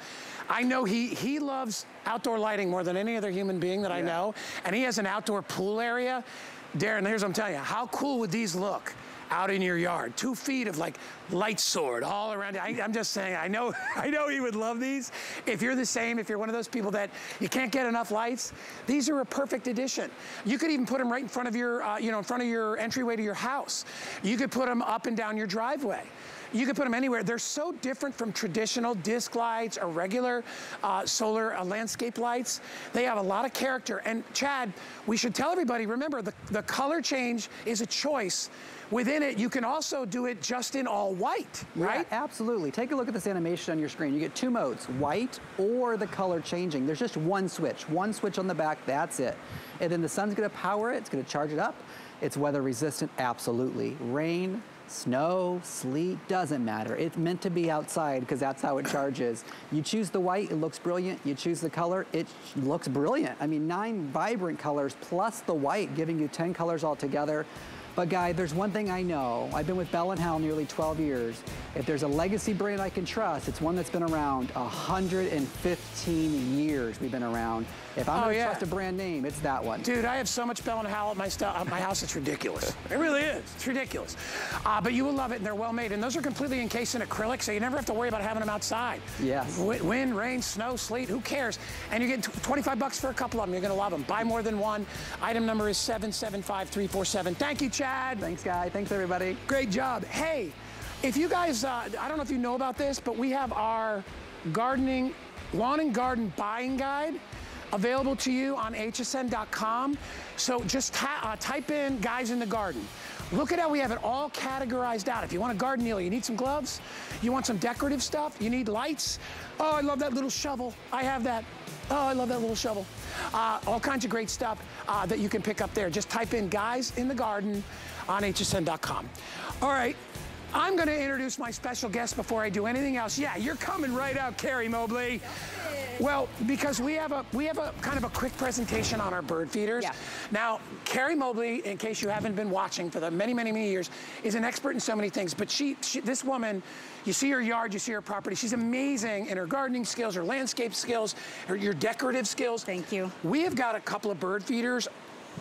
I know he he loves outdoor lighting more than any other human being that yeah. I know, and he has an outdoor pool area. Darren, here's what I'm telling you. How cool would these look out in your yard? Two feet of like light sword all around. I, I'm just saying, I know I know you would love these. If you're the same, if you're one of those people that you can't get enough lights, these are a perfect addition. You could even put them right in front of your, uh, you know, in front of your entryway to your house. You could put them up and down your driveway. You can put them anywhere. They're so different from traditional disc lights or regular uh, solar uh, landscape lights. They have a lot of character. And Chad, we should tell everybody, remember, the, the color change is a choice. Within it, you can also do it just in all white, right? Yeah, absolutely. Take a look at this animation on your screen. You get two modes, white or the color changing. There's just one switch, one switch on the back, that's it. And then the sun's gonna power it, it's gonna charge it up. It's weather resistant, absolutely. Rain, snow, sleet, doesn't matter. It's meant to be outside because that's how it charges. You choose the white, it looks brilliant. You choose the color, it looks brilliant. I mean, nine vibrant colors plus the white, giving you ten colors altogether. But Guy, there's one thing I know. I've been with Bell and Hal nearly twelve years. If there's a legacy brand I can trust, it's one that's been around one hundred fifteen years we've been around. If I'm oh, gonna yeah. trust a brand name, it's that one. Dude, I have so much Bell and Hal at my, at my house, it's ridiculous. It really is, it's ridiculous. Uh, but you will love it, and they're well made. And those are completely encased in acrylic, so you never have to worry about having them outside. Yes. W wind, rain, snow, sleet, who cares? And you're getting twenty-five bucks for a couple of them. You're gonna love them. Buy more than one. Item number is seven seven five three four seven. Thank you, Chad. Thanks, Guy. Thanks, everybody. Great job. Hey, if you guys, uh, I don't know if you know about this, but we have our gardening, lawn and garden buying guide available to you on H S N dot com. So just uh, type in guys in the garden. Look at how we have it all categorized out. If you want a garden deal, you need some gloves, you want some decorative stuff, you need lights. Oh, I love that little shovel. I have that. Oh, I love that little shovel. Uh, all kinds of great stuff uh, that you can pick up there. Just type in guys in the garden on H S N dot com. All right, I'm gonna introduce my special guest before I do anything else. Yeah, you're coming right out, Carrie Mobley. Well, because we have a we have a kind of a quick presentation on our bird feeders. Yeah. Now, Carrie Mobley, in case you haven't been watching for the many, many, many years, is an expert in so many things. But she, she this woman, you see her yard, you see her property. She's amazing in her gardening skills, her landscape skills, her your decorative skills. Thank you. We have got a couple of bird feeders.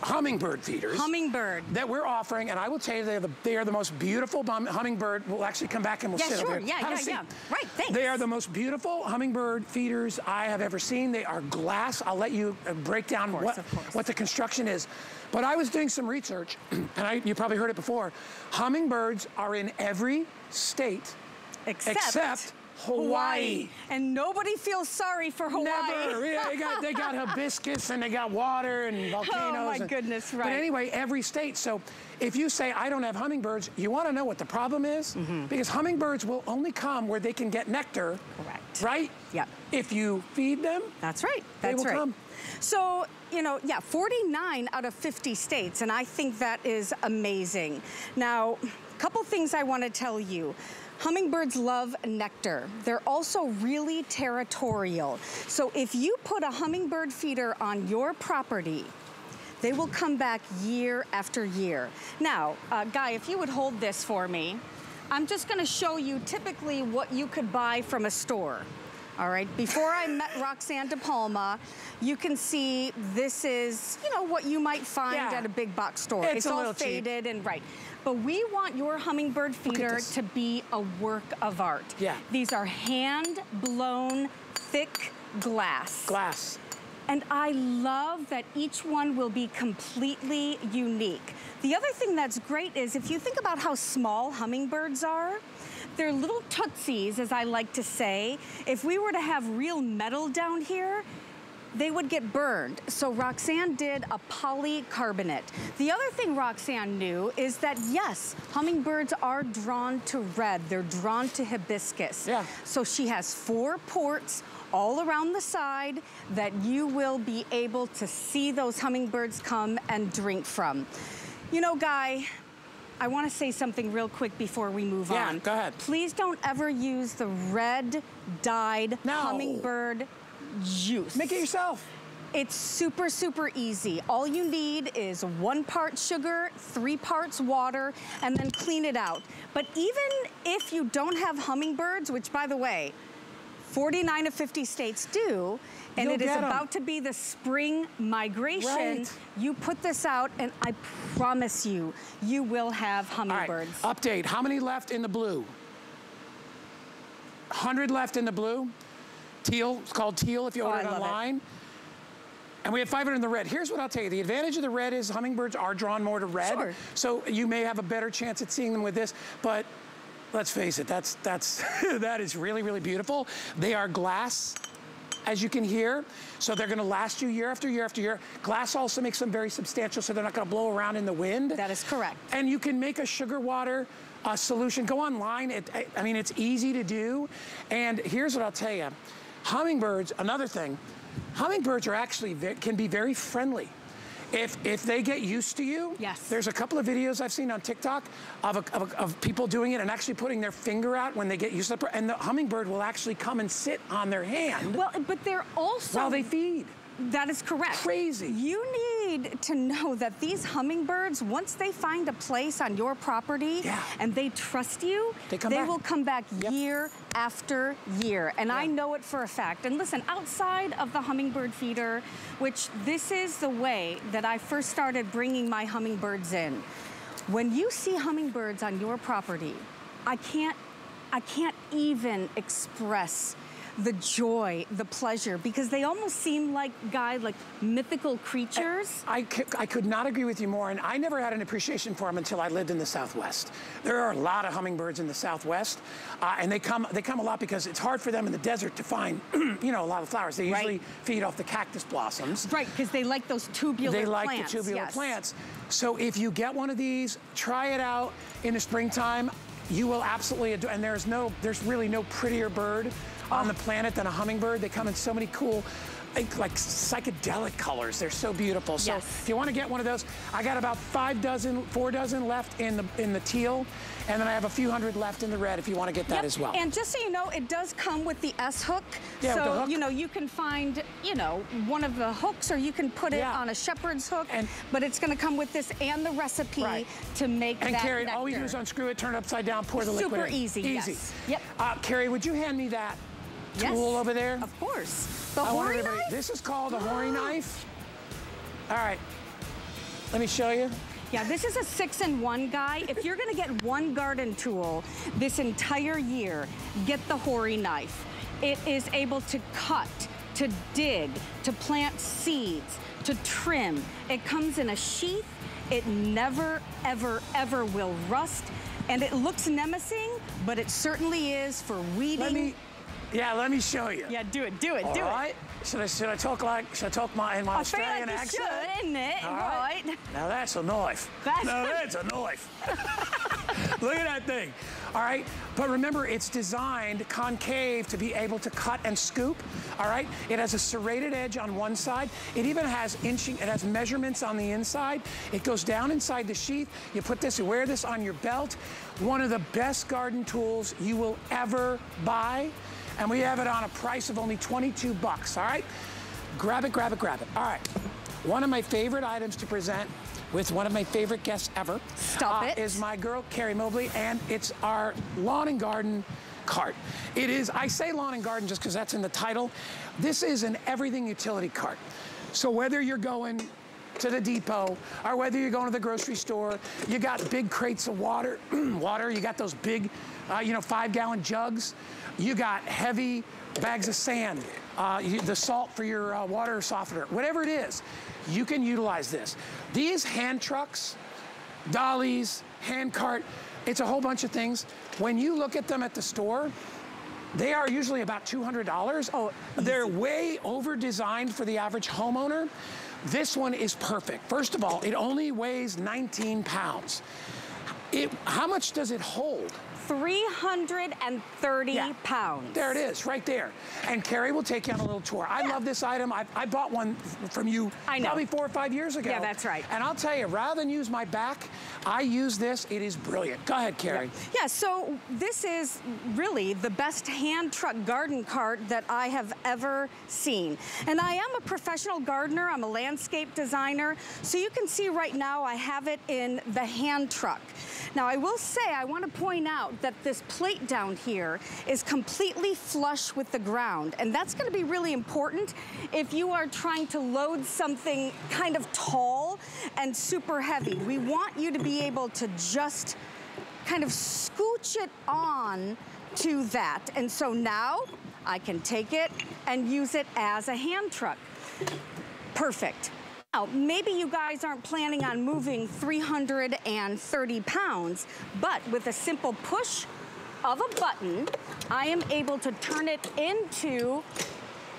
Hummingbird feeders. Hummingbird. That we're offering, and I will tell you, they are the, they are the most beautiful hummingbird. We'll actually come back and we'll yeah, sit sure. over here. Yeah, Have yeah, yeah. Right, thanks. They are the most beautiful hummingbird feeders I have ever seen. They are glass. I'll let you break down of course, what, of course. what the construction is. But I was doing some research, and I, you probably heard it before. Hummingbirds are in every state except, except Hawaii. Hawaii. And nobody feels sorry for Hawaii. Never. Yeah, they, got, they got hibiscus and they got water and volcanoes. Oh my and, goodness, right. But anyway, every state. So if you say, I don't have hummingbirds, you want to know what the problem is? Mm-hmm. Because hummingbirds will only come where they can get nectar. Correct. Right? Yeah. If you feed them, that's right. That's they will right. come. So, you know, yeah, forty-nine out of fifty states, and I think that is amazing. Now, a couple things I want to tell you. Hummingbirds love nectar. They're also really territorial. So if you put a hummingbird feeder on your property, they will come back year after year. Now, uh, Guy, if you would hold this for me, I'm just gonna show you typically what you could buy from a store. All right, before I met Roxanne De Palma, you can see this is, you know, what you might find yeah. at a big box store. It's, it's all faded cheap. and right. But we want your hummingbird feeder to be a work of art. Yeah. These are hand-blown, thick glass. Glass. And I love that each one will be completely unique. The other thing that's great is if you think about how small hummingbirds are, they're little tootsies, as I like to say. If we were to have real metal down here, they would get burned. So Roxanne did a polycarbonate. The other thing Roxanne knew is that, yes, hummingbirds are drawn to red. They're drawn to hibiscus. Yeah. So she has four ports all around the side that you will be able to see those hummingbirds come and drink from. You know, Guy, I want to say something real quick before we move yeah, on. Yeah, go ahead. Please don't ever use the red dyed no. hummingbird juice. Make it yourself. It's super, super easy. All you need is one part sugar, three parts water, and then clean it out. But even if you don't have hummingbirds, which by the way, forty-nine of fifty states do, and You'll it is about to be the spring migration. Right. You put this out, and I promise you, you will have hummingbirds. All right. Update, how many left in the blue? one hundred left in the blue. Teal, it's called teal if you order oh, it online. It. And we had five hundred in the red. Here's what I'll tell you. The advantage of the red is hummingbirds are drawn more to red. Sure. So you may have a better chance at seeing them with this, but let's face it, that's, that's, that is really, really beautiful. They are glass, as you can hear. So they're gonna last you year after year after year. Glass also makes them very substantial, so they're not gonna blow around in the wind. That is correct. And you can make a sugar water uh, solution. Go online, it, I, I mean, it's easy to do. And here's what I'll tell you. Hummingbirds, another thing, hummingbirds are actually, can be very friendly. If, if they get used to you, yes. there's a couple of videos I've seen on TikTok of, a, of, a, of people doing it and actually putting their finger out when they get used to it, and the hummingbird will actually come and sit on their hand. Well, but they're also- While they feed. That is correct. Crazy. You need to know that these hummingbirds, once they find a place on your property yeah. and they trust you, they, come they will come back yep. year after year. And yeah. I know it for a fact. And listen, outside of the hummingbird feeder, which this is the way that I first started bringing my hummingbirds in. When you see hummingbirds on your property, I can't, I can't even express the joy, the pleasure, because they almost seem like, Guy, like mythical creatures. I, I could not agree with you more, and I never had an appreciation for them until I lived in the Southwest. There are a lot of hummingbirds in the Southwest, uh, and they come they come a lot because it's hard for them in the desert to find, you know, a lot of flowers. They usually right. feed off the cactus blossoms. Right, because they like those tubular plants. They like plants, the tubular yes. plants. So if you get one of these, try it out in the springtime. You will absolutely adore, and there's no, there's really no prettier bird on the planet than a hummingbird. They come in so many cool, like, like psychedelic colors. They're so beautiful. So yes. if you want to get one of those, I got about five dozen, four dozen left in the in the teal, and then I have a few hundred left in the red. If you want to get that yep. as well. And just so you know, it does come with the S hook. Yeah, so with the hook. You know, you can find you know one of the hooks, or you can put it yeah. on a shepherd's hook. And but it's going to come with this and the recipe right. to make and that. And Carrie, nectar. All you do is unscrew it, turn it upside down, pour the liquid. Super easy. Easy. Yes. Yep. Uh, Carrie, would you hand me that? Yes, tool over there? Of course. The I hoary knife? This is called a hoary knife. All right, let me show you. Yeah, this is a six in one, Guy. If you're gonna get one garden tool this entire year, get the hoary knife. It is able to cut, to dig, to plant seeds, to trim. It comes in a sheath. It never, ever, ever will rust. And it looks menacing, but it certainly is for weeding. Let me Yeah, let me show you. Yeah, do it, do it, all do right. it. Should I, should I talk like, should I talk my, in my I Australian feel like accent? I should, isn't it? All right. right. Now that's a knife. That's now that's a knife. Look at that thing. All right, but remember, it's designed concave to be able to cut and scoop, all right? It has a serrated edge on one side. It even has inching, it has measurements on the inside. It goes down inside the sheath. You put this, you wear this on your belt. One of the best garden tools you will ever buy. And we have it on a price of only twenty-two bucks, all right? Grab it, grab it, grab it, all right. One of my favorite items to present with one of my favorite guests ever. Stop uh, it. Is my girl, Carrie Mobley, and it's our lawn and garden cart. It is, I say lawn and garden just because that's in the title. This is an everything utility cart. So whether you're going to the depot or whether you're going to the grocery store, you got big crates of water, water, you got those big, uh, you know, five gallon jugs, you got heavy bags of sand, uh, you, the salt for your uh, water softener, whatever it is. You can utilize this. These hand trucks, dollies, hand cart, it's a whole bunch of things. When you look at them at the store, they are usually about two hundred dollars. Oh, they're way over designed for the average homeowner. This one is perfect. First of all, it only weighs nineteen pounds. It, how much does it hold? three hundred thirty yeah. pounds. There it is, right there. And Carrie will take you on a little tour. I yeah. love this item. I, I bought one from you I know. probably four or five years ago. Yeah, that's right. And I'll tell you, rather than use my back, I use this. It is brilliant. Go ahead, Carrie. Yeah, yeah, so this is really the best hand truck garden cart that I have ever seen. And I am a professional gardener. I'm a landscape designer. So you can see right now I have it in the hand truck. Now, I will say, I want to point out that this plate down here is completely flush with the ground. And that's going to be really important if you are trying to load something kind of tall and super heavy. We want you to be able to just kind of scooch it on to that. And so now I can take it and use it as a hand truck. Perfect. Now, maybe you guys aren't planning on moving three hundred thirty pounds, but with a simple push of a button, I am able to turn it into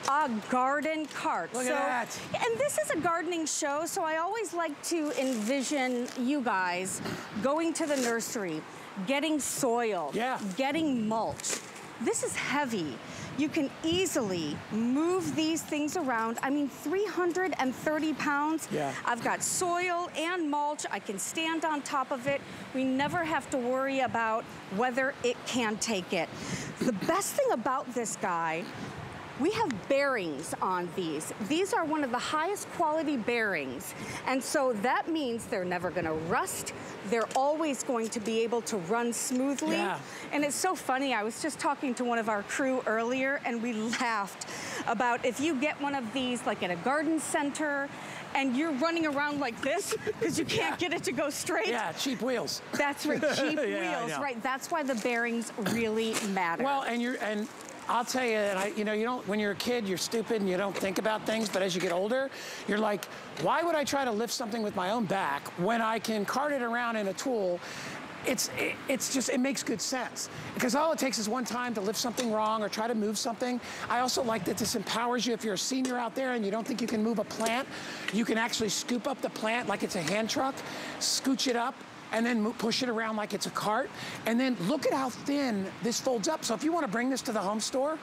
a garden cart. Look so, at that. And this is a gardening show, so I always like to envision you guys going to the nursery, getting soil, yeah. getting mulch. This is heavy. You can easily move these things around. I mean, three hundred thirty pounds. Yeah. I've got soil and mulch. I can stand on top of it. We never have to worry about whether it can take it. The best thing about this guy, we have bearings on these. These are one of the highest quality bearings. And so that means they're never gonna rust. They're always going to be able to run smoothly. Yeah. And it's so funny, I was just talking to one of our crew earlier and we laughed about if you get one of these like at a garden center and you're running around like this because you can't yeah. get it to go straight. Yeah, cheap wheels. That's right, cheap yeah, wheels, right. That's why the bearings really matter. Well, and you're, and I'll tell you, and I, you know, you don't, when you're a kid, you're stupid and you don't think about things, but as you get older, you're like, why would I try to lift something with my own back when I can cart it around in a tool? It's, it, it's just, it makes good sense. Because all it takes is one time to lift something wrong or try to move something. I also like that this empowers you if you're a senior out there and you don't think you can move a plant. You can actually scoop up the plant like it's a hand truck, scooch it up, and then push it around like it's a cart. And then look at how thin this folds up. So if you want to bring this to the home store,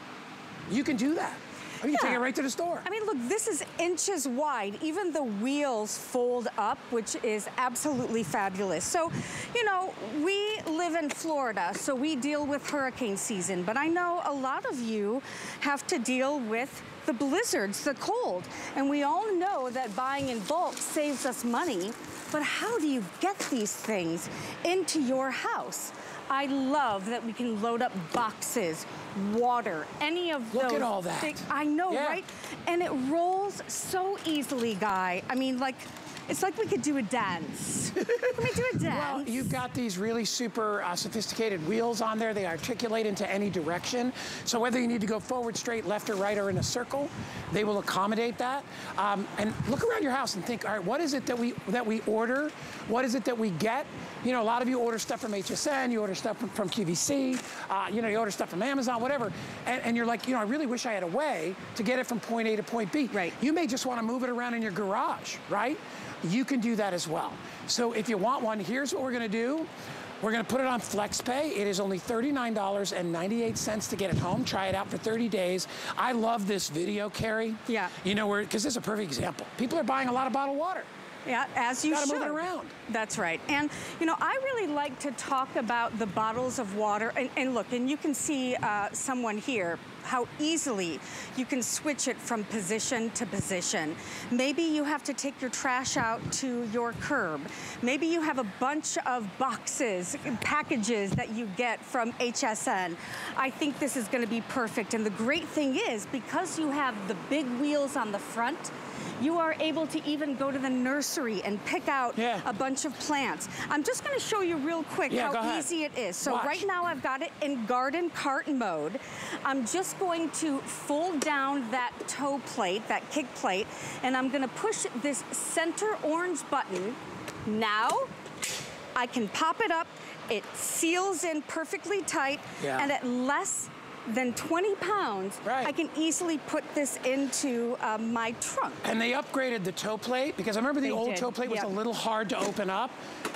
you can do that. Or you yeah. can take it right to the store. I mean, look, this is inches wide. Even the wheels fold up, which is absolutely fabulous. So, you know, we live in Florida, so we deal with hurricane season. But I know a lot of you have to deal with the blizzards, the cold. And we all know that buying in bulk saves us money. But how do you get these things into your house? I love that we can load up boxes, water, any of those. Look at all that. I know, yeah. right? And it rolls so easily, Guy. I mean, like, It's like we could do a dance. Can we do a dance? Well, you've got these really super uh, sophisticated wheels on there. They articulate into any direction. So whether you need to go forward, straight, left or right, or in a circle, they will accommodate that. Um, and look around your house and think, all right, what is it that we, that we order? What is it that we get? You know, a lot of you order stuff from H S N, you order stuff from, from Q V C, uh, you know, you order stuff from Amazon, whatever. And, and you're like, you know, I really wish I had a way to get it from point A to point B. Right. You may just want to move it around in your garage, right? You can do that as well. So if you want one, here's what we're going to do. We're going to put it on FlexPay. It is only thirty-nine ninety-eight to get it home. Try it out for thirty days. I love this video, Carrie. Yeah. You know, because this is a perfect example. People are buying a lot of bottled water. Yeah, as you should. Gotta move it around. That's right. And, you know, I really like to talk about the bottles of water. And, and look, and you can see uh, someone here, how easily you can switch it from position to position. Maybe you have to take your trash out to your curb. Maybe you have a bunch of boxes, packages that you get from H S N. I think this is going to be perfect. And the great thing is, because you have the big wheels on the front, you are able to even go to the nursery and pick out yeah. a bunch of plants. I'm just gonna show you real quick yeah, how easy it is. So Watch. right now I've got it in garden cart mode. I'm just going to fold down that toe plate, that kick plate, and I'm gonna push this center orange button. Now I can pop it up. It seals in perfectly tight yeah. and at less than twenty pounds, right. I can easily put this into uh, my trunk. And they upgraded the toe plate, because I remember the they old did. toe plate yep. was a little hard to open up.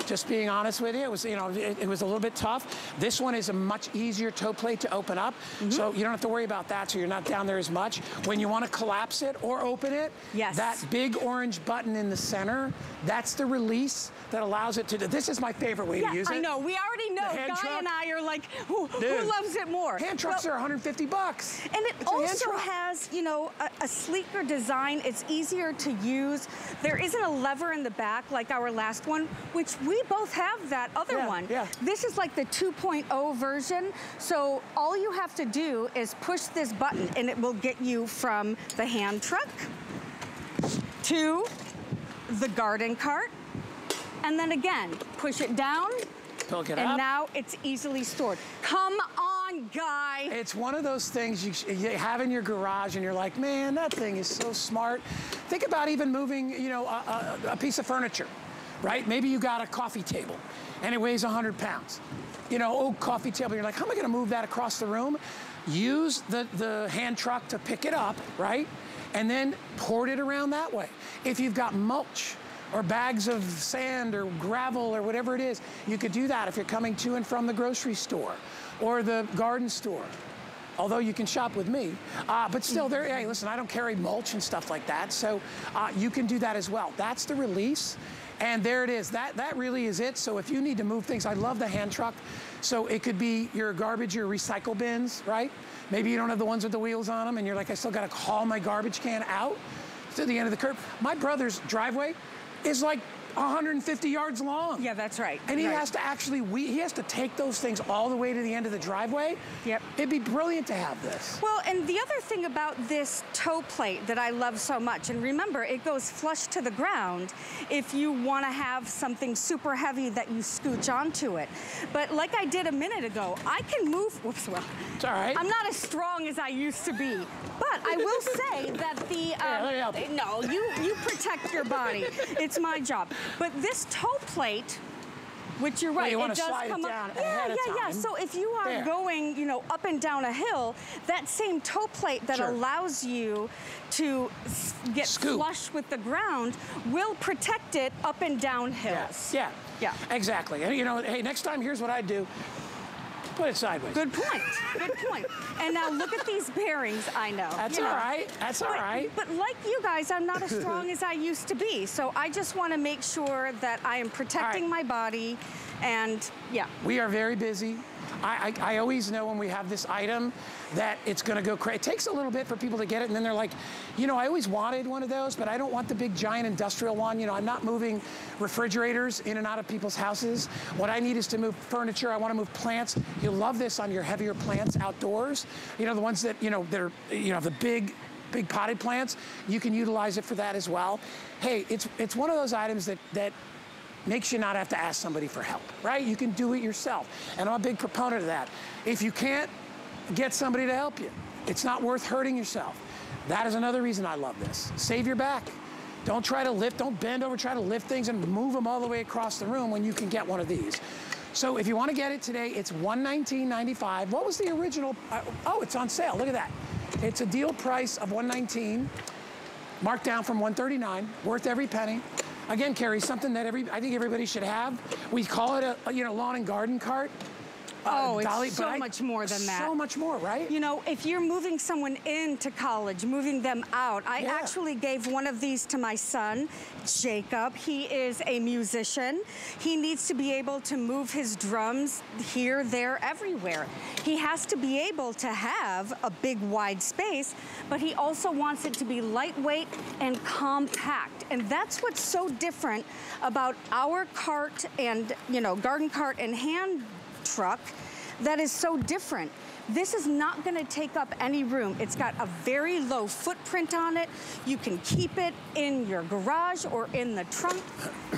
Just being honest with you, it was, you know, it, it was a little bit tough. This one is a much easier toe plate to open up, mm-hmm. so you don't have to worry about that, so you're not down there as much. When you want to collapse it or open it, yes. that big orange button in the center, that's the release that allows it to do. This is my favorite way yeah, to use it. I know, we already know. Guy truck. and I are like, who, who loves it more? Hand trucks well, are one hundred fifty bucks. And it it's also has, you know, a, a sleeker design. It's easier to use. There isn't a lever in the back like our last one, which we We both have that other yeah, one. Yeah. This is like the two point oh version. So all you have to do is push this button and it will get you from the hand truck to the garden cart. And then again, push it down. Pick it and up. Now it's easily stored. Come on, Guy. It's one of those things you, you have in your garage and you're like, man, that thing is so smart. Think about even moving, you know, a, a, a piece of furniture. Right? Maybe you got a coffee table and it weighs one hundred pounds. You know, old coffee table, you're like, how am I gonna move that across the room? Use the, the hand truck to pick it up, right? And then port it around that way. If you've got mulch or bags of sand or gravel or whatever it is, you could do that if you're coming to and from the grocery store or the garden store. Although you can shop with me, uh, but still, there. Hey, listen, I don't carry mulch and stuff like that, so uh, you can do that as well. That's the release. And there it is. That that really is it. So if you need to move things, I love the hand truck. So it could be your garbage, your recycle bins, right? Maybe you don't have the ones with the wheels on them and you're like, I still got to haul my garbage can out to the end of the curb. My brother's driveway is like one hundred fifty yards long. Yeah, that's right. And he right. has to actually, we, he has to take those things all the way to the end of the driveway. Yep. It'd be brilliant to have this. Well, and the other thing about this toe plate that I love so much, and remember, it goes flush to the ground if you want to have something super heavy that you scooch onto it. But like I did a minute ago, I can move, whoops, well, it's all right. I'm not as strong as I used to be, but I will say that the, um, yeah, no, you, you protect your body. It's my job. But this toe plate, which you're right, well, you it does slide come it down up. Yeah, yeah, yeah. So if you are there. going, you know, up and down a hill, that same toe plate that sure. allows you to get Scoop. flush with the ground will protect it up and down hills. Yeah, yeah, yeah. Exactly. And you know, hey, next time here's what I do. Put it sideways. Good point. Good point. And now look at these bearings. I know. That's all know. right. That's but, all right. But like you guys, I'm not as strong as I used to be. So I just want to make sure that I am protecting right. my body. And yeah. We are very busy. I, I, I always know when we have this item that it's going to go crazy. It takes a little bit for people to get it, and then they're like, you know, I always wanted one of those, but I don't want the big, giant industrial one. You know, I'm not moving refrigerators in and out of people's houses. What I need is to move furniture. I want to move plants. You'll love this on your heavier plants outdoors. You know, the ones that, you know, that are, you know, the big big potted plants, you can utilize it for that as well. Hey, it's it's one of those items that that makes you not have to ask somebody for help, right? You can do it yourself, and I'm a big proponent of that. If you can't, get somebody to help you. It's not worth hurting yourself. That is another reason I love this. Save your back. Don't try to lift, don't bend over, try to lift things and move them all the way across the room when you can get one of these. So if you want to get it today, it's one nineteen ninety-five. What was the original? Uh, oh, it's on sale. Look at that. It's a deal price of one nineteen, marked down from one thirty-nine. Worth every penny. Again, Carrie, something that every I think everybody should have. We call it a, a you know lawn and garden cart. Oh, uh, it's Dolly, so I, much more than that. So much more, right? You know, if you're moving someone into college, moving them out, I yeah. actually gave one of these to my son, Jacob. He is a musician. He needs to be able to move his drums here, there, everywhere. He has to be able to have a big, wide space, but he also wants it to be lightweight and compact. And that's what's so different about our cart and, you know, garden cart and hand truck that is so different. This is not going to take up any room. It's got a very low footprint on it. You can keep it in your garage or in the trunk,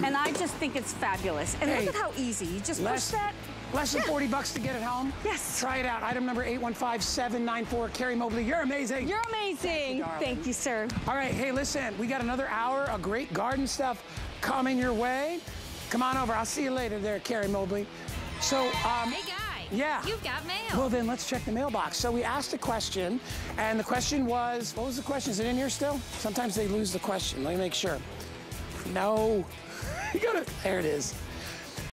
and I just think it's fabulous. And hey, look at how easy. You just less, push that. Less than yeah. forty bucks to get it home. Yes. Try it out. Item number eight one five seven nine four. Carrie Mobley, you're amazing. You're amazing. Thank you, Thank you, sir. All right. Hey, listen, we got another hour of great garden stuff coming your way. Come on over. I'll see you later there, Carrie Mobley. So, um, hey, Guy, yeah. You've got mail. Well, then let's check the mailbox. So we asked a question, and the question was, what was the question? Is it in here still? Sometimes they lose the question. Let me make sure. No. You gotta, there it is.